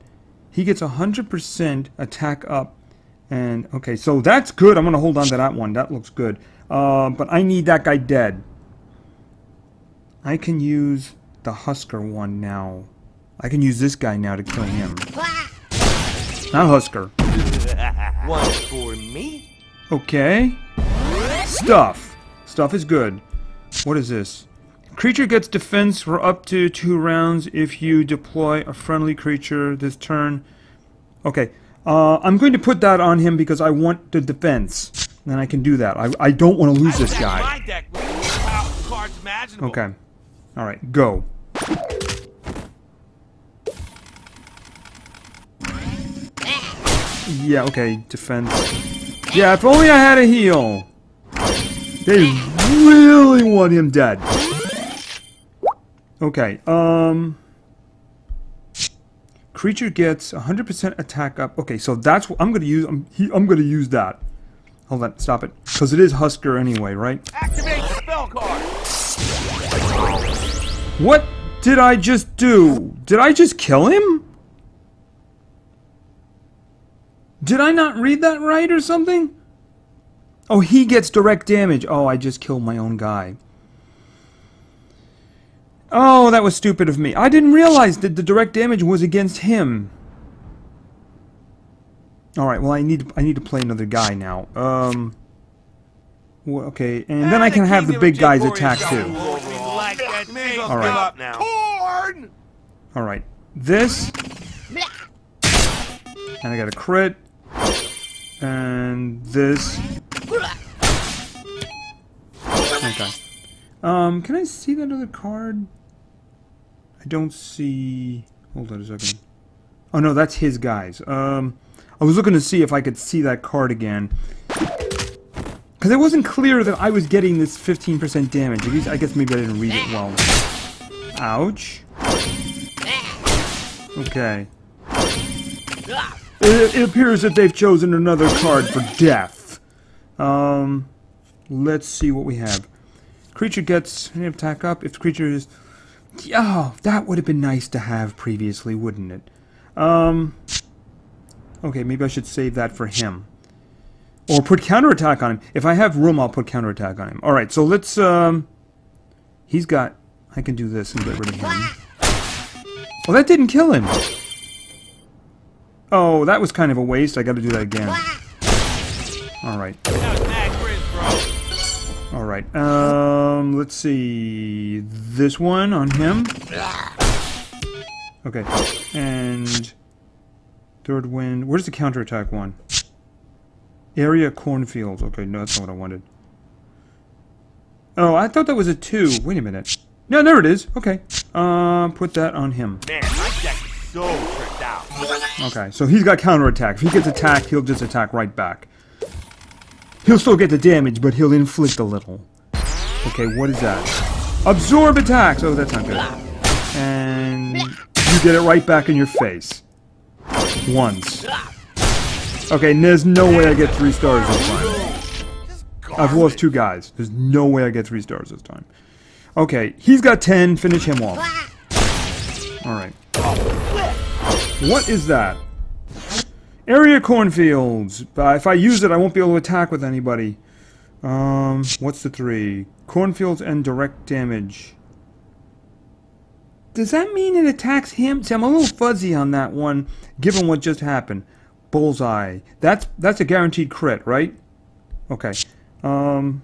He gets one hundred percent attack up. And... Okay, so that's good. I'm going to hold on to that one. That looks good. Uh, but I need that guy dead. I can use the Husker one now. I can use this guy now to kill him. Not Husker. One for me. Okay. Stuff. Stuff is good. What is this? Creature gets defense for up to two rounds if you deploy a friendly creature this turn. Okay. Uh, I'm going to put that on him because I want the defense. And I can do that. I, I don't want to lose this guy. Okay. Alright, go. Yeah, okay, defense. Yeah, if only I had a heal. They really want him dead. Okay, um... creature gets one hundred percent attack up. Okay, so that's what I'm gonna use. I'm, he, I'm gonna use that. Hold on, stop it. Because it is Husker anyway, right? Activate the spell card! What did I just do? Did I just kill him? Did I not read that right or something? Oh, he gets direct damage. Oh, I just killed my own guy. Oh, that was stupid of me. I didn't realize that the direct damage was against him. Alright, well, I need, I need to play another guy now. Um, well, okay, and then I can have the big guy's attack, too. Alright. Alright. This. And I got a crit. And this. Okay. Um, can I see that other card? I don't see... Hold on a second. Oh no, that's his guys. Um, I was looking to see if I could see that card again. Because it wasn't clear that I was getting this fifteen percent damage. At least, I guess maybe I didn't read it well. Ouch. Okay. It, it appears that they've chosen another card for death. Um, let's see what we have. Creature gets an attack up. If the creature is... Oh, that would have been nice to have previously, wouldn't it? Um, okay, maybe I should save that for him. Or put counterattack on him. If I have room, I'll put counterattack on him. Alright, so let's... Um, he's got... I can do this and get rid of him. Well, that didn't kill him. Oh, that was kind of a waste. I got to do that again. Alright. Alright, um, let's see... This one on him. Okay, and... Third wind... Where's the counterattack one? Area cornfields. Okay, no, that's not what I wanted. Oh, I thought that was a two. Wait a minute. No, there it is. Okay. Uh, put that on him. Man, my deck is so tricked out. Okay, so he's got counterattack. If he gets attacked, he'll just attack right back. He'll still get the damage, but he'll inflict a little. Okay, what is that? Absorb attacks! Oh, that's not good. And you get it right back in your face. Once. Okay, and there's no way I get three stars this time. I've lost two guys. There's no way I get three stars this time. Okay, he's got ten. Finish him off. Alright. What is that? Area cornfields. Uh, if I use it, I won't be able to attack with anybody. Um, what's the three? Cornfields and direct damage. Does that mean it attacks him? See, I'm a little fuzzy on that one, given what just happened. Bullseye. That's that's a guaranteed crit, right? Okay. Um,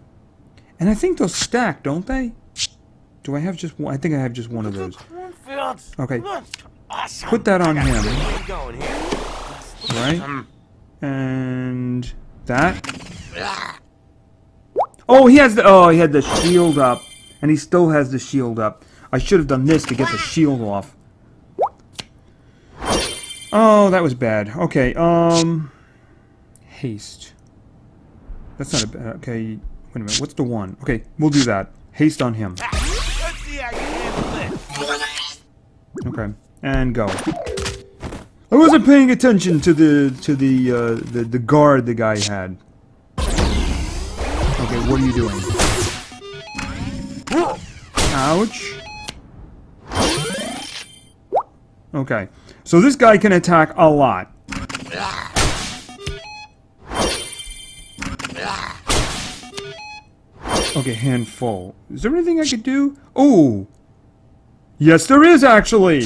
and I think those stack, don't they? Do I have just one? I think I have just one of those. Okay. Put that on him. Right? And that. Oh, he has the. Oh, he had the shield up, and he still has the shield up. I should have done this to get the shield off. Oh, that was bad. Okay, um... haste. That's not a bad... Okay, wait a minute. What's the one? Okay, we'll do that. Haste on him. Okay, and go. I wasn't paying attention to the... to the, uh, the, the guard the guy had. Okay, what are you doing? Ouch. Okay. So this guy can attack a lot. Okay, handful. Is there anything I could do? Oh! Yes, there is, actually!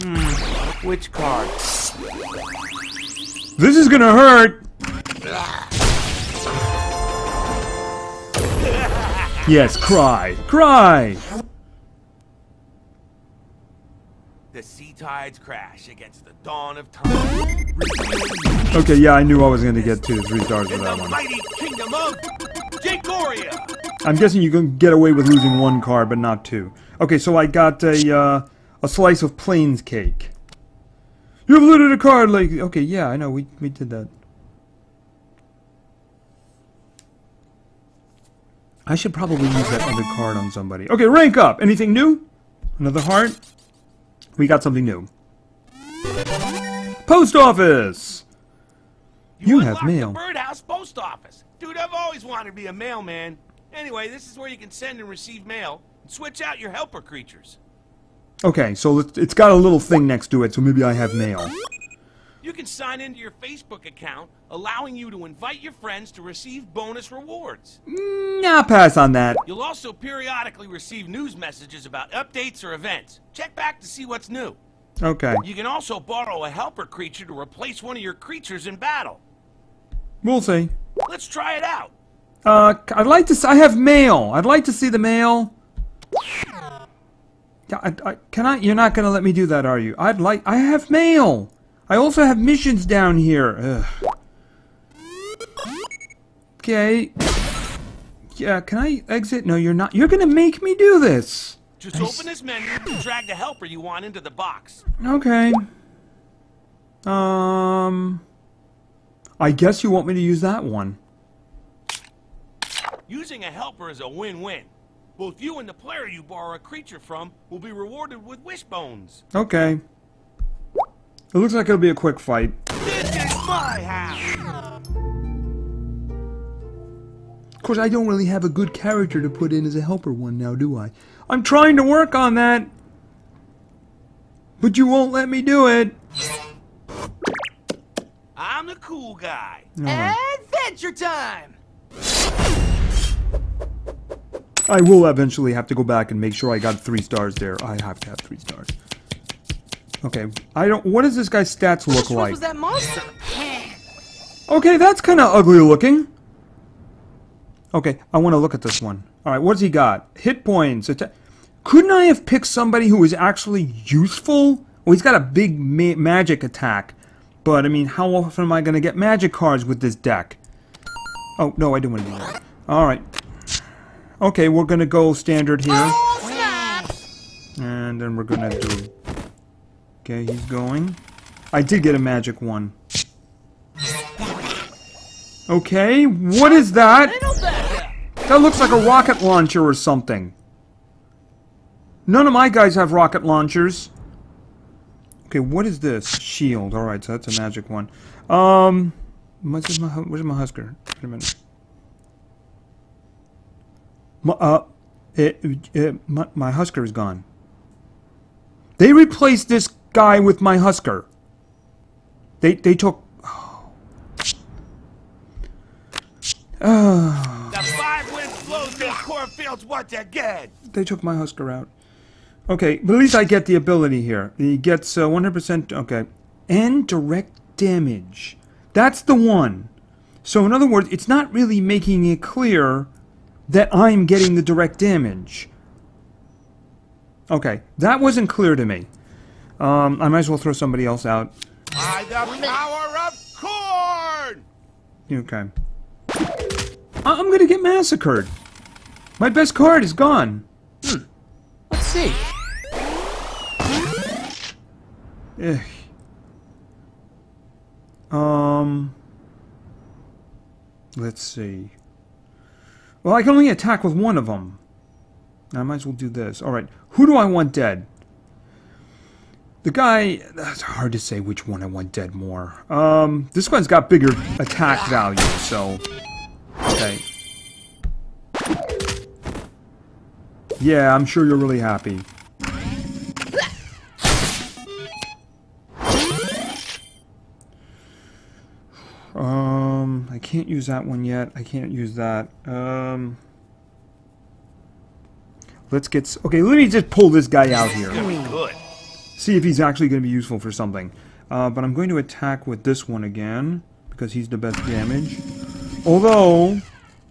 Hmm, which card? This is gonna hurt! Yes, cry! Cry! The sea tides crash against the dawn of time. Okay, yeah, I knew I was going to get two to three stars for that one. Mighty Kingdom of Jakoria. I'm guessing you can get away with losing one card, but not two. Okay, so I got a uh, a slice of plains cake. You've looted a card, like okay, yeah, I know we we did that. I should probably use that other card on somebody. Okay, rank up. Anything new? Another heart. We got something new. Post office. You, you have mail. The birdhouse post office. Dude, I've always wanted to be a mailman. Anyway, this is where you can send and receive mail and switch out your helper creatures. Okay, so it's got a little thing next to it, so maybe I have mail. You can sign into your Facebook account, allowing you to invite your friends to receive bonus rewards. Nah, I'll pass on that. You'll also periodically receive news messages about updates or events. Check back to see what's new. Okay. You can also borrow a helper creature to replace one of your creatures in battle. We'll see. Let's try it out. Uh, I'd like to see, I have mail. I'd like to see the mail. I, I, can I? You're not going to let me do that, are you? I'd like, I have mail. I also have missions down here. Ugh. Okay. Yeah, can I exit? No, you're not. You're gonna make me do this. Just I open this menu and drag the helper you want into the box. Okay. Um. I guess you want me to use that one. Using a helper is a win-win. Both you and the player you borrow a creature from will be rewarded with wishbones. Okay. It looks like it'll be a quick fight. This is my house. Of course, I don't really have a good character to put in as a helper one now, do I? I'm trying to work on that, but you won't let me do it. I'm the cool guy. Right. Adventure time! I will eventually have to go back and make sure I got three stars there. I have to have three stars. Okay, I don't... What does this guy's stats look like? What was that monster? Okay, that's kind of ugly looking. Okay, I want to look at this one. All right, what's he got? Hit points. Couldn't I have picked somebody who was actually useful? Well, he's got a big ma magic attack. But, I mean, how often am I going to get magic cards with this deck? Oh, no, I didn't want to do that. All right. Okay, we're going to go standard here. And then we're going to do... Okay, he's going. I did get a magic one. Okay, what is that? That looks like a rocket launcher or something. None of my guys have rocket launchers. Okay, what is this? Shield. Alright, so that's a magic one. Um, where's my, where's my Husker? Wait a minute. My, uh, it, it, my, my Husker is gone. They replaced this guy with my Husker. They, they took... Oh. Uh, the five winds blows those cornfields once again. They took my Husker out. Okay, but at least I get the ability here. He gets uh, one hundred percent... Okay. And direct damage. That's the one. So in other words, it's not really making it clear that I'm getting the direct damage. Okay, that wasn't clear to me. Um, I might as well throw somebody else out. By the power of corn! Okay. I I'm gonna get massacred. My best card is gone. Hmm. Let's see. Ugh. Um, let's see. Well, I can only attack with one of them. I might as well do this. Alright, who do I want dead? The guy... It's hard to say which one I want dead more. Um, this one's got bigger attack value, so... Okay. Yeah, I'm sure you're really happy. Um, I can't use that one yet. I can't use that. Um, let's get... Okay, let me just pull this guy out here. See if he's actually going to be useful for something. Uh, but I'm going to attack with this one again, because he's the best damage. Although,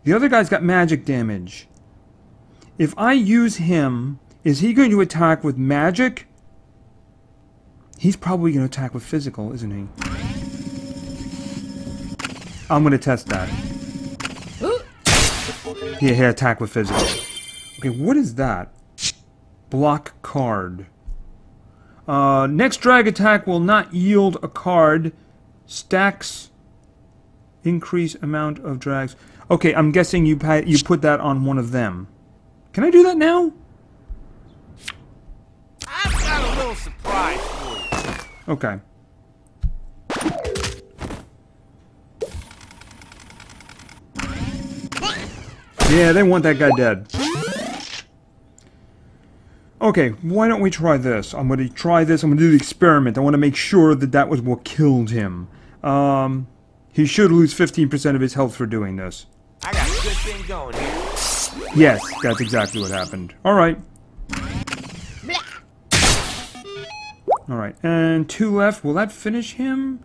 the other guy's got magic damage. If I use him, is he going to attack with magic? He's probably going to attack with physical, isn't he? I'm going to test that. Yeah, yeah, attack with physical. Okay, what is that? Block card. Uh, next drag attack will not yield a card. Stacks. Increase amount of drags. Okay, I'm guessing you, you put that on one of them. Can I do that now? I've got a little surprise for you. Okay. Yeah, they want that guy dead. Okay, why don't we try this? I'm going to try this. I'm going to do the experiment. I want to make sure that that was what killed him. Um, he should lose fifteen percent of his health for doing this. I got a good thing going here. Yes, that's exactly what happened. All right. All right, and two left. Will that finish him?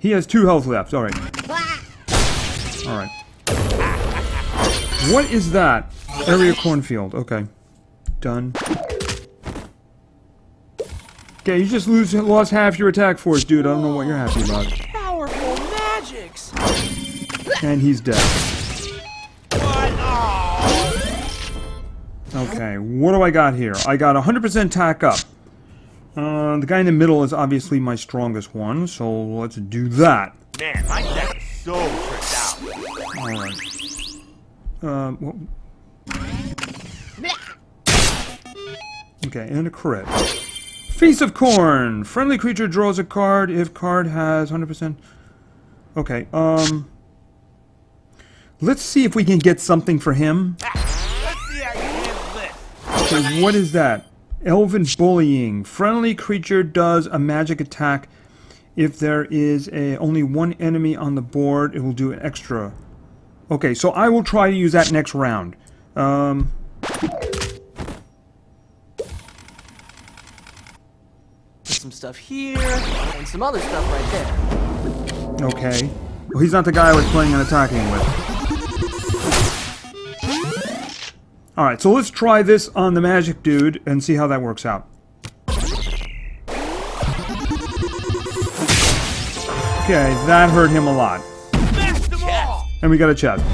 He has two health left. All right. All right. What is that? Area cornfield. Okay. Done. Okay, you just lose, lost half your attack force, dude. I don't know what you're happy about. Powerful magics! And he's dead. Okay, what do I got here? I got one hundred percent attack up. Uh, the guy in the middle is obviously my strongest one, so let's do that. Man, my deck is so tricked out. Alright. Um, okay, and a crit. Feast of Corn. Friendly creature draws a card if card has one hundred percent. Okay, um... let's see if we can get something for him. Okay, what is that? Elven bullying. Friendly creature does a magic attack. If there is a only one enemy on the board, it will do an extra. Okay, so I will try to use that next round. Um... Some stuff here, and some other stuff right there. Okay. Well, he's not the guy I was playing and attacking with. Alright, so let's try this on the magic dude and see how that works out. Okay, that hurt him a lot. And we got a chest.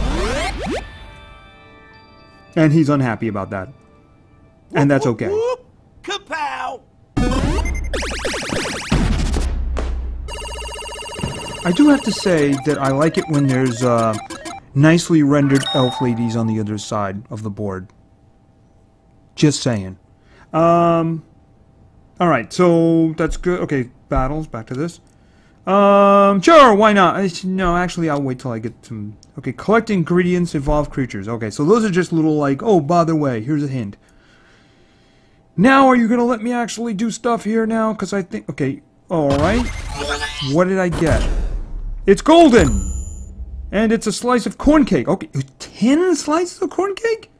And he's unhappy about that. And that's okay. I do have to say that I like it when there's uh, nicely rendered elf ladies on the other side of the board. Just saying. Um, Alright, so that's good. Okay, battles, back to this. Um, sure, why not? I, no, actually I'll wait till I get some... Okay, collect ingredients, evolve creatures. Okay, so those are just little like, oh, by the way, here's a hint. Now are you going to let me actually do stuff here now? Because I think... Okay, alright. What did I get? It's golden! And it's a slice of corn cake. Okay, ten slices of corn cake?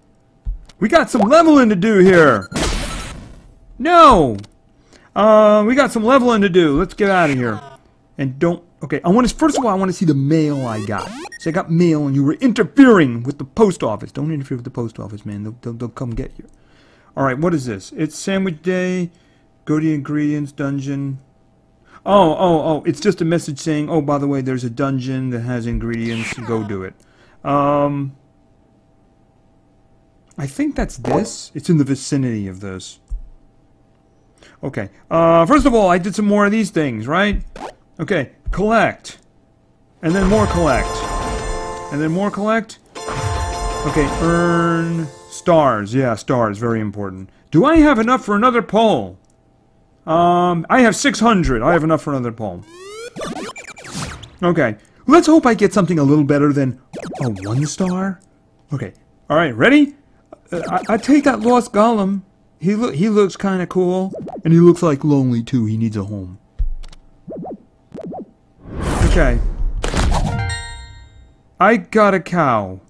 We got some leveling to do here! No! Uh, we got some leveling to do. Let's get out of here. And don't... Okay, I want to... First of all, I want to see the mail I got. So I got mail and you were interfering with the post office. Don't interfere with the post office, man. They'll, they'll, they'll come get you. Alright, what is this? It's sandwich day. Go to the ingredients dungeon. Oh, oh, oh, it's just a message saying, oh, by the way, there's a dungeon that has ingredients, go do it. Um, I think that's this. It's in the vicinity of this. Okay, uh, first of all, I did some more of these things, right? Okay, collect. And then more collect. And then more collect. Okay, earn stars. Yeah, stars, very important. Do I have enough for another poll? Um, I have six hundred. I have enough for another poll. Okay. Let's hope I get something a little better than a one star. Okay. All right. Ready? Uh, I, I take that lost golem. He, lo he looks kind of cool. And he looks like lonely, too. He needs a home. Okay. I got a cow.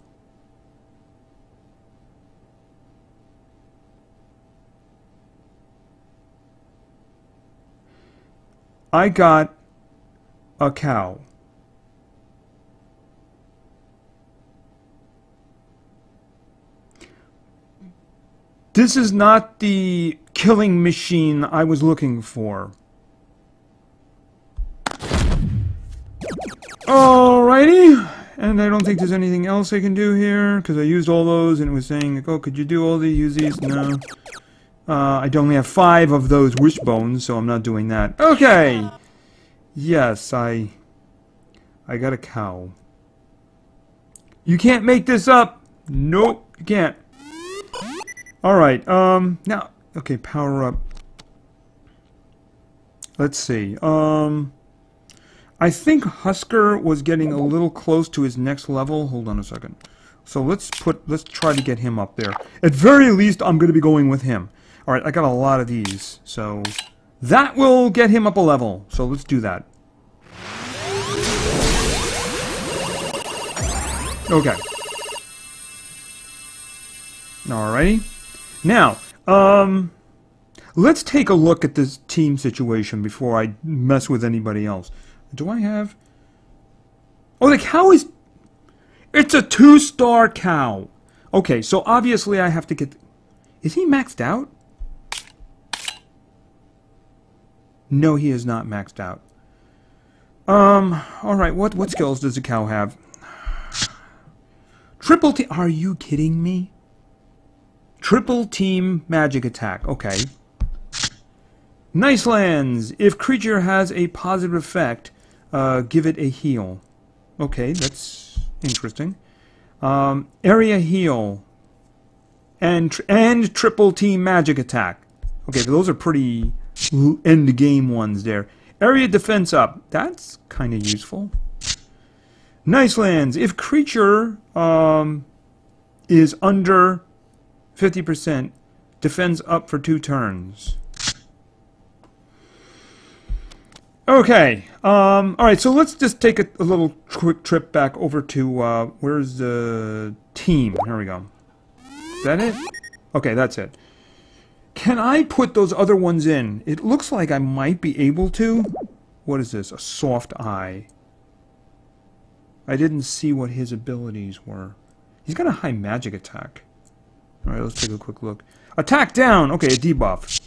I got a cow. This is not the killing machine I was looking for. Alrighty. And I don't think there's anything else I can do here, because I used all those and it was saying, like, oh, could you do all these? Use these? No. Uh, I only have five of those wishbones, so I'm not doing that. Okay! Yes, I... I got a cow. You can't make this up! Nope, you can't. Alright, um, now... Okay, power up. Let's see, um... I think Husker was getting a little close to his next level. Hold on a second. So let's put... Let's try to get him up there. At very least, I'm going to be going with him. Alright, I got a lot of these, so that will get him up a level, so let's do that. Okay. Alrighty. Now, um, let's take a look at this team situation before I mess with anybody else. Do I have... Oh, the cow is... It's a two-star cow! Okay, so obviously I have to get... Is he maxed out? No, he is not maxed out. Um, alright, what, what skills does a cow have? Triple team... Are you kidding me? Triple team magic attack. Okay. Nice Lands. If creature has a positive effect, uh, give it a heal. Okay, that's interesting. Um, area heal. And, tr and triple team magic attack. Okay, those are pretty... end game ones there. Area defense up. That's kind of useful. Nice Lands. If creature um, is under fifty percent, defends up for two turns. Okay. Um, all right. So let's just take a, a little quick trip back over to uh, where's the team? Here we go. Is that it? Okay, that's it. Can I put those other ones in? It looks like I might be able to. What is this? A soft eye. I didn't see what his abilities were. He's got a high magic attack. All right, let's take a quick look. Attack down. Okay, a debuff.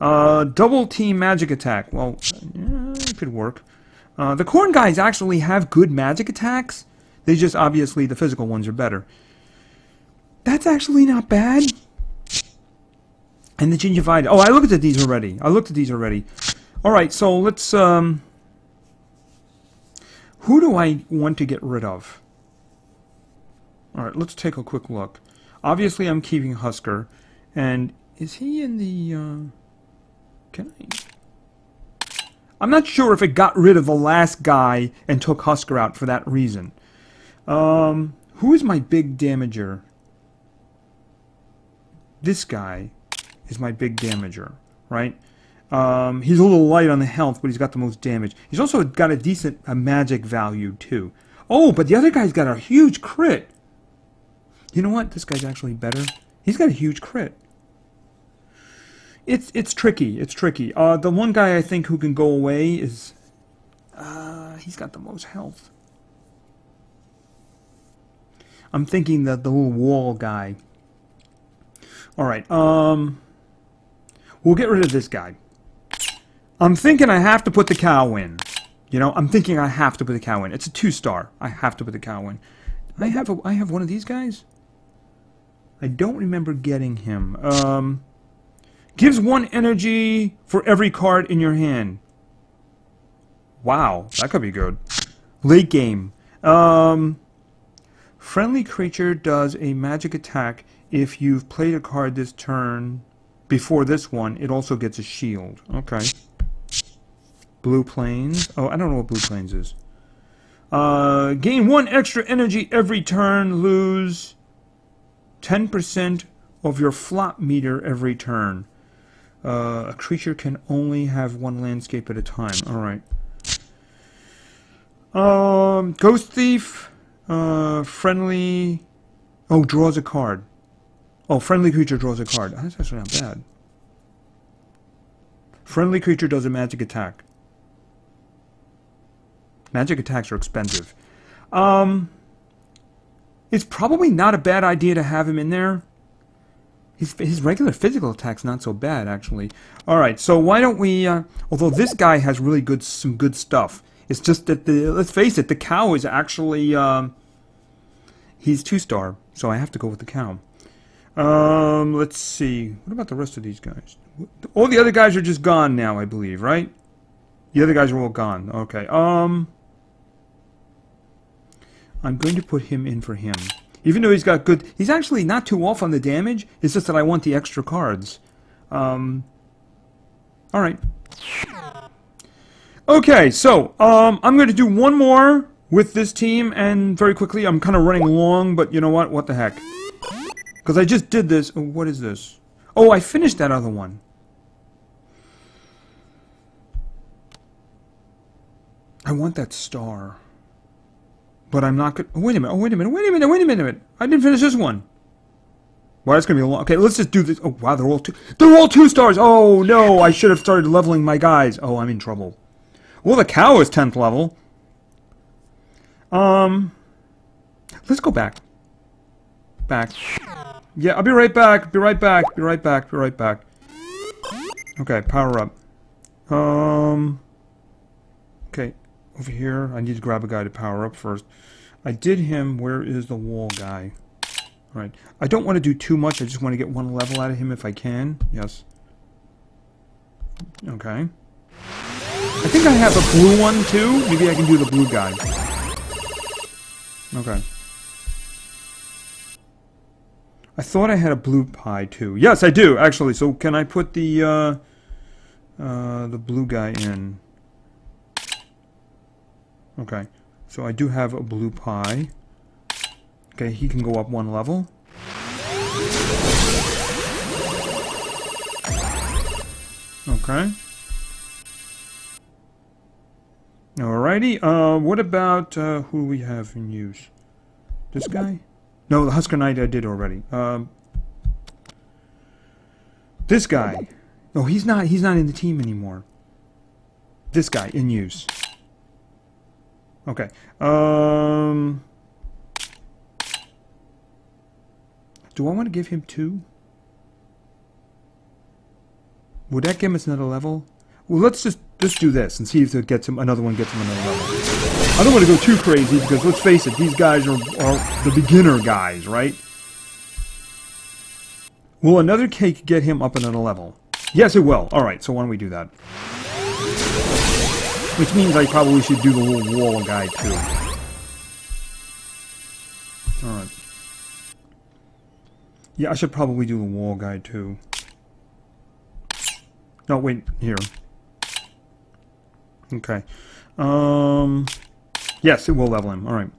Uh, double team magic attack. Well, yeah, it could work. Uh, the Corn guys actually have good magic attacks. They just obviously the physical ones are better. That's actually not bad. And the Gingified. Oh, I looked at these already. I looked at these already. All right, so let's... Um, who do I want to get rid of? All right, let's take a quick look. Obviously, I'm keeping Husker. And is he in the... Uh, can I... I'm not sure if it got rid of the last guy and took Husker out for that reason. Um, who is my big damager? This guy... is my big damager, right? Um, he's a little light on the health, but he's got the most damage. He's also got a decent a magic value, too. Oh, but the other guy's got a huge crit. You know what? This guy's actually better. He's got a huge crit. It's it's tricky. It's tricky. Uh, the one guy I think who can go away is... Uh, he's got the most health. I'm thinking that the little wall guy. All right, um... we'll get rid of this guy. I'm thinking I have to put the cow in. You know, I'm thinking I have to put the cow in. It's a two-star. I have to put the cow in. I have a, I have one of these guys? I don't remember getting him. Um, gives one energy for every card in your hand. Wow, that could be good. Late game. Um, friendly creature does a magic attack. If you've played a card this turn... before this one, it also gets a shield. Okay. Blue Plains. Oh, I don't know what Blue Plains is. Uh, gain one extra energy every turn. Lose ten percent of your flop meter every turn. Uh, a creature can only have one landscape at a time. All right. Um, Ghost Thief. Uh, friendly. Oh, draws a card. Oh, friendly creature draws a card. That's actually not bad. Friendly creature does a magic attack. Magic attacks are expensive. Um, it's probably not a bad idea to have him in there. His, his regular physical attack's not so bad, actually. All right, so why don't we... Uh, although this guy has really good some good stuff. It's just that, the let's face it, the cow is actually... Um, he's two-star, so I have to go with the cow. Um, let's see. What about the rest of these guys? All the other guys are just gone now, I believe, right? The other guys are all gone. Okay. Um, I'm going to put him in for him. Even though he's got good... He's actually not too off on the damage. It's just that I want the extra cards. Um, all right. Okay, so um, I'm going to do one more with this team, and very quickly, I'm kind of running long, but you know what? What the heck? Because I just did this. Oh, what is this? Oh, I finished that other one. I want that star. But I'm not going to... Oh, wait a minute. Oh, wait a minute. Wait a minute. Wait a minute. I didn't finish this one. Well, that's going to be a long... Okay, let's just do this. Oh, wow. They're all two... They're all two stars. Oh, no. I should have started leveling my guys. Oh, I'm in trouble. Well, the cow is tenth level. Um, let's go back. Back. Yeah, I'll be right back, be right back, be right back, be right back. Okay, power up. Um, okay, over here, I need to grab a guy to power up first. I did him, where is the wall guy? All right, I don't want to do too much, I just want to get one level out of him if I can. Yes. Okay. I think I have a blue one too, maybe I can do the blue guy. Okay. I thought I had a blue pie, too. Yes, I do, actually. So can I put the... Uh, uh, the blue guy in. Okay, so I do have a blue pie. Okay, he can go up one level. Okay. Alrighty, uh, what about, uh, who we have in use? This guy? No, the Husker Knight I did already. Um, this guy. No, he's not, he's not in the team anymore. This guy, in use. Okay, um... do I want to give him two? Would that give him another level? Well, let's just just do this and see if it gets him another one. Gets him another level. I don't want to go too crazy because let's face it, these guys are are the beginner guys, right? Will another cake get him up another level? Yes, it will. All right, so why don't we do that? Which means I probably should do the little wall guy too. All right. Yeah, I should probably do the wall guy too. No, wait, here. Okay. Um, yes, it will level him. All right.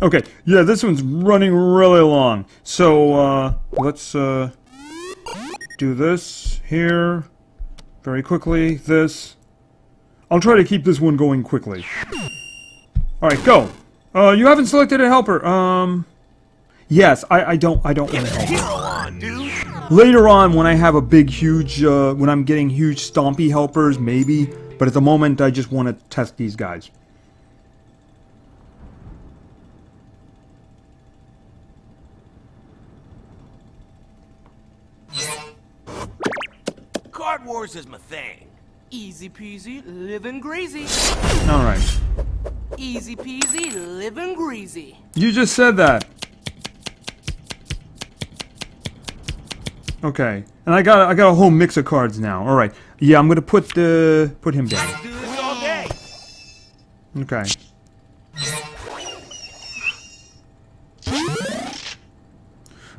Okay. Yeah, this one's running really long. So, uh, let's uh, do this here very quickly. This. I'll try to keep this one going quickly. Alright, go! Uh, you haven't selected a helper, um... Yes, I, I don't, I don't want to help. Later on, when I have a big, huge, uh, when I'm getting huge stompy helpers, maybe. But at the moment, I just want to test these guys. Card Wars is my thing. Easy peasy, living greasy. Alright. Easy peasy, living greasy. You just said that. Okay, and I got I got a whole mix of cards now. All right, yeah, I'm gonna put the put him down. Okay.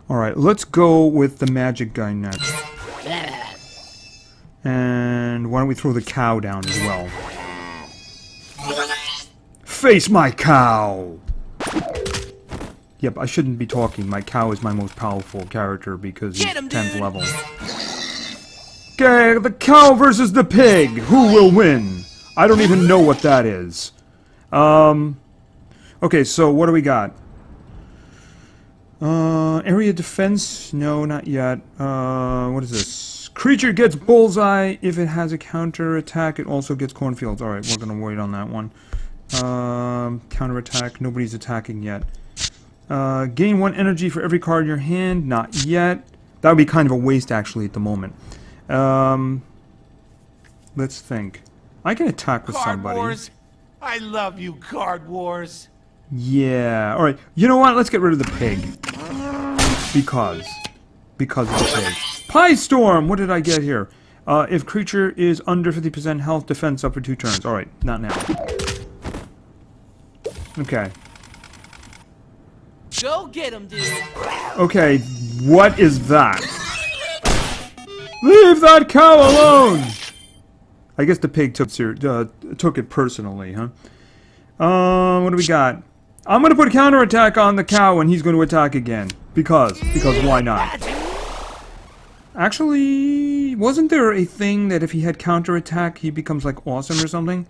All right, let's go with the magic guy next. And why don't we throw the cow down as well? Face my cow! Yep, I shouldn't be talking. My cow is my most powerful character because he's tenth level. Okay, the cow versus the pig! Who will win? I don't even know what that is. Um... Okay, so what do we got? Uh, area defense? No, not yet. Uh, what is this? Creature gets bullseye. If it has a counter attack, it also gets cornfields. Alright, we're gonna wait on that one. Um, counterattack. Nobody's attacking yet. Uh, gain one energy for every card in your hand. Not yet. That would be kind of a waste, actually, at the moment. Um, let's think. I can attack with somebody. Card Wars. I love you, Card Wars. Yeah. All right. You know what? Let's get rid of the pig. Because. Because of the pig. Pie Storm! What did I get here? Uh, if creature is under fifty percent health, defense up for two turns. All right. Not now. Okay. Go get him, dude. Okay, what is that? Leave that cow alone! I guess the pig took, uh, took it personally, huh? Um, what do we got? I'm gonna put a counterattack on the cow and he's gonna attack again. Because, because why not? Actually, wasn't there a thing that if he had counterattack, he becomes like awesome or something?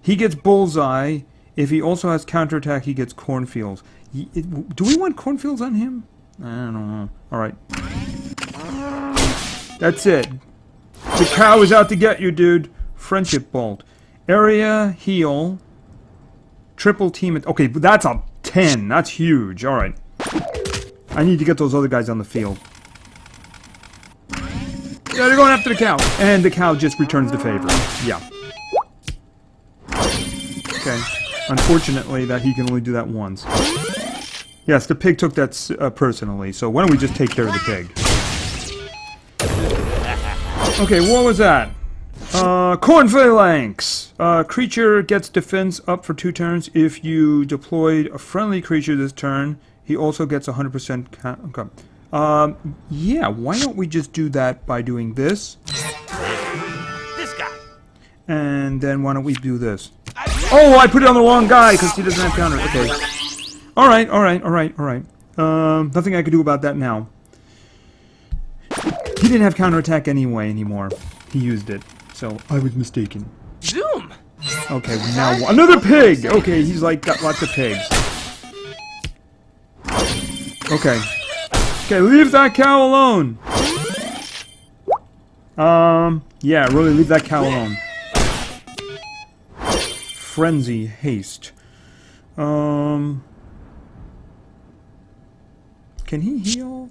He gets bullseye. If he also has counterattack, he gets cornfields. He, it, do we want cornfields on him? I don't know. Alright. That's it. The cow is out to get you, dude. Friendship bolt. Area heal. Triple team. At, okay, but that's a ten. That's huge. Alright. I need to get those other guys on the field. Yeah, they're going after the cow. And the cow just returns the favor. Yeah. Okay. Unfortunately, that he can only do that once. Yes, the pig took that uh, personally, so why don't we just take care of the pig? Okay, what was that? Uh, Corn Phalanx! Uh, creature gets defense up for two turns. If you deployed a friendly creature this turn, he also gets one hundred percent count. Um, yeah, why don't we just do that by doing this? This guy. And then why don't we do this? Oh, I put it on the wrong guy because he doesn't have counter. Okay. Alright, alright, alright, alright. Um, nothing I could do about that now. He didn't have counterattack anyway anymore. He used it. So I was mistaken. Zoom! Okay, now another pig! Okay, he's like got lots of pigs. Okay. Okay, leave that cow alone! Um, yeah, really, leave that cow alone. Frenzy, haste. Um... Can he heal?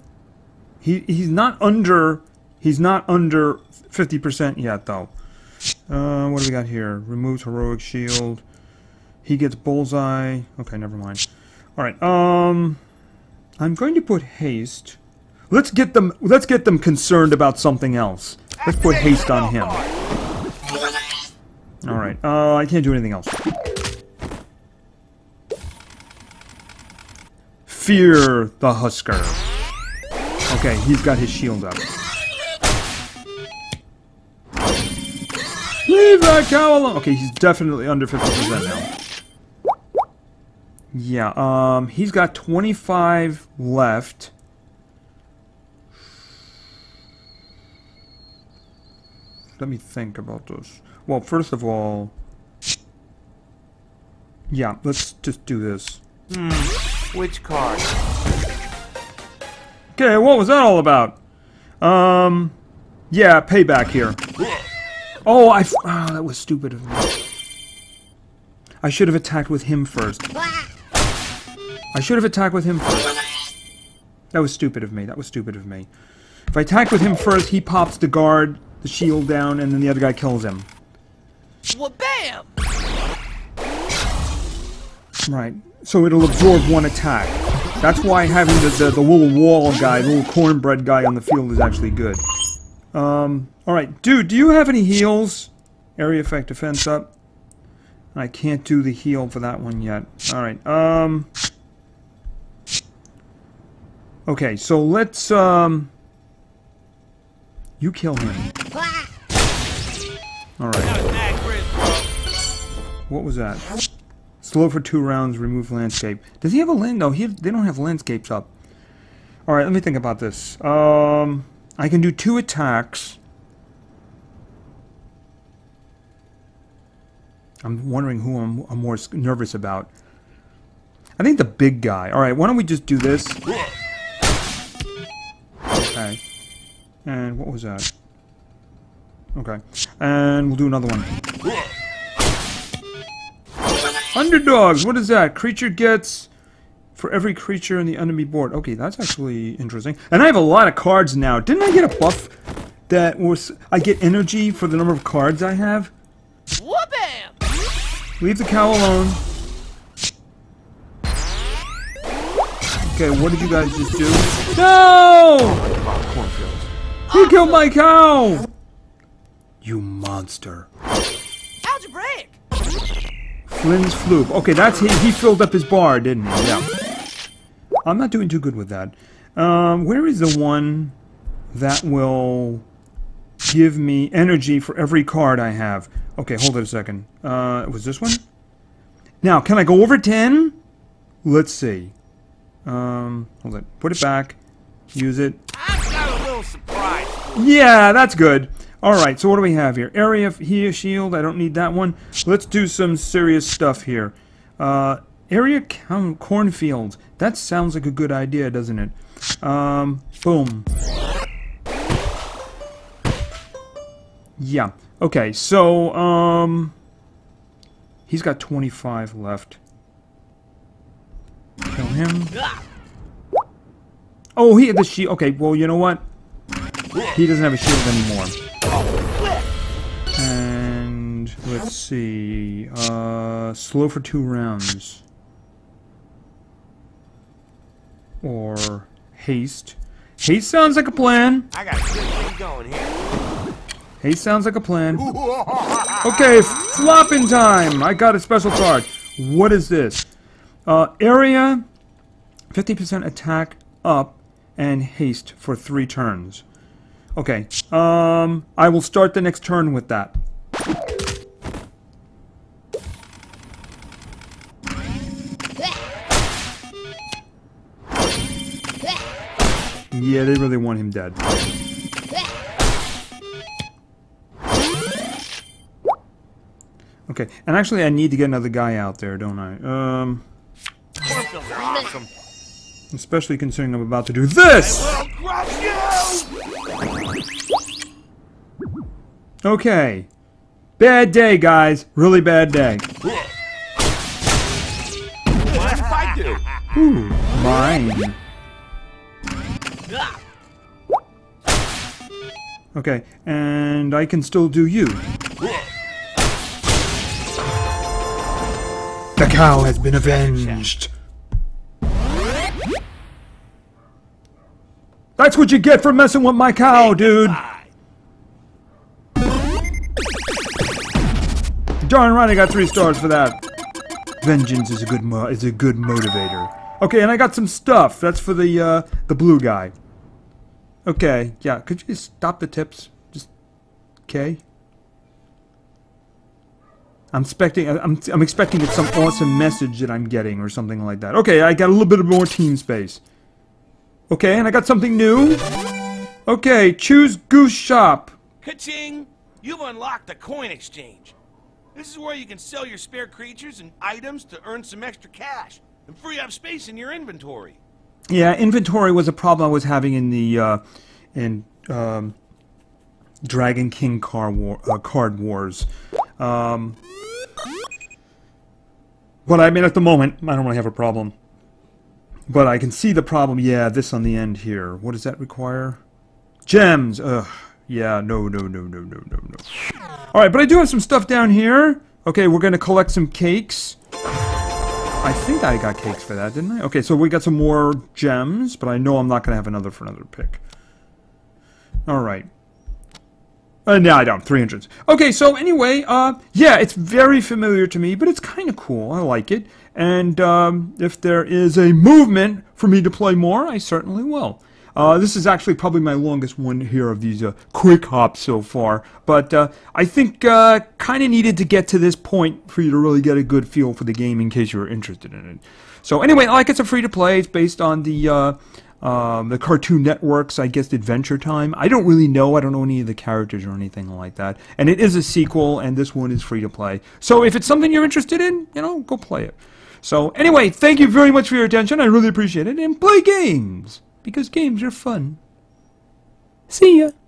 He he's not under he's not under fifty percent yet though. Uh, what do we got here? Removes heroic shield. He gets bullseye. Okay, never mind. All right. Um, I'm going to put haste. Let's get them. Let's get them concerned about something else. Let's put haste on him. All right. Uh, I can't do anything else. Fear the Husker. Okay, he's got his shield up. Leave that cow alone! Okay, he's definitely under fifty percent now. Yeah, um, he's got twenty-five left. Let me think about this. Well, first of all... Yeah, let's just do this. Hmm. Which card? Okay, what was that all about? Um, yeah, payback here. Oh, I f oh, that was stupid of me. I should have attacked with him first. I should have attacked with him first. That was stupid of me. That was stupid of me. If I attack with him first, he pops the guard, the shield down, and then the other guy kills him. Well, bam! Right. So it'll absorb one attack. That's why having the, the, the little wall guy, the little cornbread guy on the field is actually good. Um, alright, dude, do you have any heals? Area effect defense up. I can't do the heal for that one yet. Alright, um... Okay, so let's, um... You kill him. Alright. What was that? Slow for two rounds, remove landscape. Does he have a land? No, he, they don't have landscapes up. Alright, let me think about this. Um, I can do two attacks. I'm wondering who I'm, I'm more nervous about. I think the big guy. Alright, why don't we just do this? Okay. And what was that? Okay. And we'll do another one. Underdogs, what is that? Creature gets for every creature in the enemy board. Okay, that's actually interesting. And I have a lot of cards now. Didn't I get a buff that was... I get energy for the number of cards I have? Wha-bam! Leave the cow alone. Okay, what did you guys just do? No! He killed my cow! You monster. Algebraic! Flynn's Floop. Okay, that's he. He filled up his bar, didn't he? Yeah. I'm not doing too good with that. Um, where is the one that will give me energy for every card I have? Okay, hold it a second. Uh, was this one? Now, can I go over ten? Let's see. Um, hold it. Put it back. Use it. I got a little surprise. Yeah, that's good. Alright, so what do we have here? Area of here, shield, I don't need that one. Let's do some serious stuff here. Uh, area cornfield. That sounds like a good idea, doesn't it? Um, boom. Yeah, okay, so, um... he's got twenty-five left. Kill him. Oh, he had the shield. Okay, well, you know what? He doesn't have a shield anymore. And let's see. Uh, slow for two rounds. Or haste. Haste sounds like a plan. I got a good thing going here. Hey, sounds like a plan. Okay, flopping time! I got a special card. What is this? Uh, area, fifty percent attack up, and haste for three turns. Okay, um, I will start the next turn with that. Yeah, they really want him dead. Okay, and actually I need to get another guy out there, don't I? Um, especially considering I'm about to do this! Okay. Bad day, guys. Really bad day. Ooh, mine. Okay, and I can still do you. The cow has been avenged. That's what you get for messing with my cow, dude. Darn right, I got three stars for that. Vengeance is a good mo is a good motivator. Okay, and I got some stuff. That's for the uh, the blue guy. Okay, yeah. Could you just stop the tips? Just okay. I'm expecting. I'm, I'm expecting it's some awesome message that I'm getting or something like that. Okay, I got a little bit more team space. Okay, and I got something new. Okay, choose Goose Shop. Ka-ching! You've unlocked the coin exchange. This is where you can sell your spare creatures and items to earn some extra cash and free up space in your inventory. Yeah, inventory was a problem I was having in the uh, in um, Dragon King Card War, uh, Card Wars. Um, But I mean, at the moment, I don't really have a problem. But I can see the problem. Yeah, this on the end here. What does that require? Gems! Ugh. Yeah, no, no, no, no, no, no, no. Alright, but I do have some stuff down here. Okay, we're gonna collect some cakes. I think I got cakes for that, didn't I? Okay, so we got some more gems, but I know I'm not gonna have another for another pick. Alright. Uh, no, I don't. three hundreds. Okay, so anyway, uh, yeah, it's very familiar to me, but it's kind of cool. I like it. And um, if there is a movement for me to play more, I certainly will. Uh, this is actually probably my longest one here of these uh, quick hops so far. But uh, I think uh, kind of needed to get to this point for you to really get a good feel for the game in case you were interested in it. So anyway, like it's a free-to-play. It's based on the... Uh, Um, the Cartoon Network's, I guess, Adventure Time. I don't really know. I don't know any of the characters or anything like that. And it is a sequel, and this one is free to play. So if it's something you're interested in, you know, go play it. So anyway, thank you very much for your attention. I really appreciate it. And play games, because games are fun. See ya.